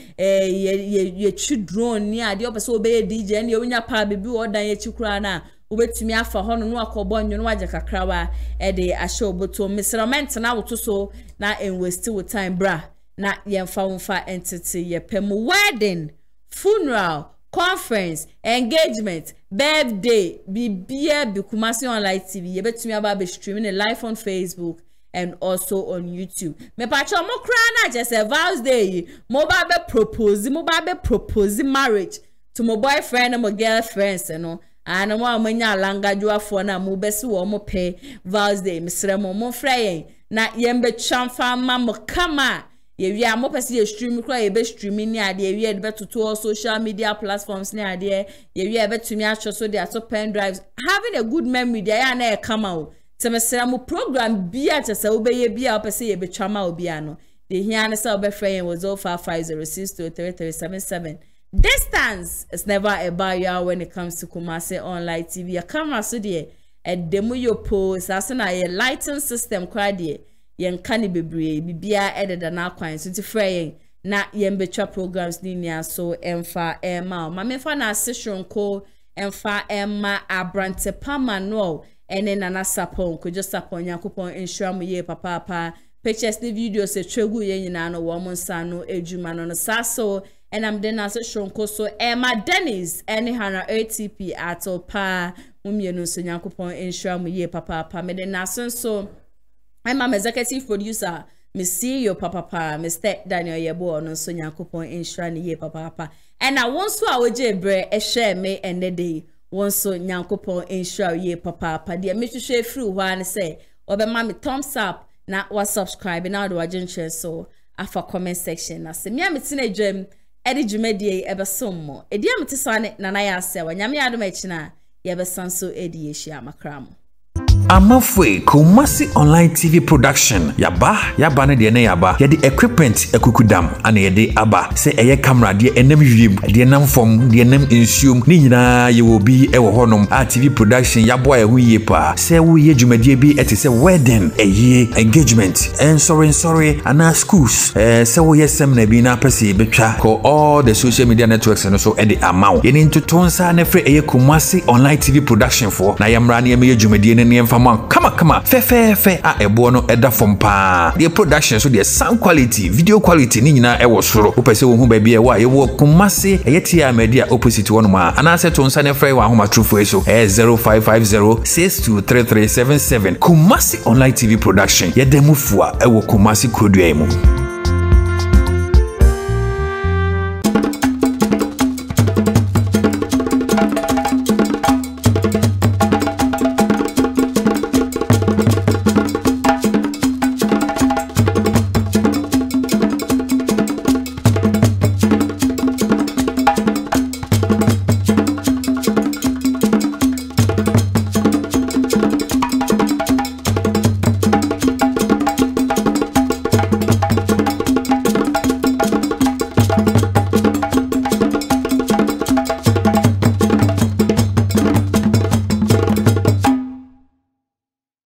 ye children ni ade obese obeye dj ni wonya pa baby odan ye chikura na ubetumi afa hono no akobo nyo no waje kakrawa e de ahye oboto misrament na wotoso na enwaste wo time bra na yemfa wonfa entity yepem wedding funeral, conference, engagement, birthday, be Kumasi Online TV. You bet me about be streaming live on Facebook and also on YouTube. Me patcho mo krana just a vows day. Mo ba be propose marriage to my boyfriend and my girlfriends, you know. And mo amanya langa jua for na mo besi wo mo pay vows day. Misre mo mo free na yembe chamfa mo kama. Ye are more person stream cry a best streaming near the year better to all social media platforms near there. You are better to me actually so they are so pen drives. Having a good memory, they are never come out. Temaseramu program be at us obey be up a say a betrama obiano. The Hiana Selber frame was all 0506233377. Distance is never a barrier when it comes to Kumasi Online TV. A camera so dear a demo your post as an a lighting system cry dear. Yen kani bebre bibia ededa na kwan so ti frey na yen betwa programs ni nia so emfa ema ma mefa na sessionko emfa ema abrante pamano ene nana sapon ko just sapon yakopon insuram ye papa pictures ni videos e tregu ye nyina no wo monsa no ejuma no saso and I'm then as sessionko so ema dennis ene hana atp atopa mumienu so yakopon insuram ye papa me den aso so I'm an executive producer, Miss CEO Papa, Mr. Daniel Yebo, no Sonia Coupon, Insurani Ye Papa. And I want so our Jebre, a share me and the day. Once so Nyan Coupon, Insure Ye Papa, dear Mr. Share through one say, or the mammy thumbs up, not was subscribing out to our junction. So, after comment section, I say, Miami Teenager, Eddie Jumedi, ever some more. A dear Mitisan, Nanaya, sir, when Yami Adamachina, you ever son so Eddie, she am a cram. Amafwe Kumasi Online TV production yaba ne de ne yaba ye de equipment ekukudam ana ye de aba se eye camera de enam wiem de enam fom de enam ensuom ni nyina ye obi ewo honom a TV production yabo a hu ye pa se wo ye dwumadie bi ete se wedding eye engagement and sorry ana schools se wo ye seminar bi na pese betwa ko all the social media networks no so e de amaw ye nto tonsa na fre eye Kumasi Online TV production for na yamra na ye dwumadie ne ne Come on, fe a ebono eda fompa. The production so the sound quality, video quality ni nyina e wo soro. Wo pese wo hu ba bia wa ye wo Kumasi e yeti a media opposite wo no ma. Ana se to nsa ne frɛ wa homa trufo eso. 0550623377. Kumasi Online TV production. Ye demufua e wo Kumasi kodua mu.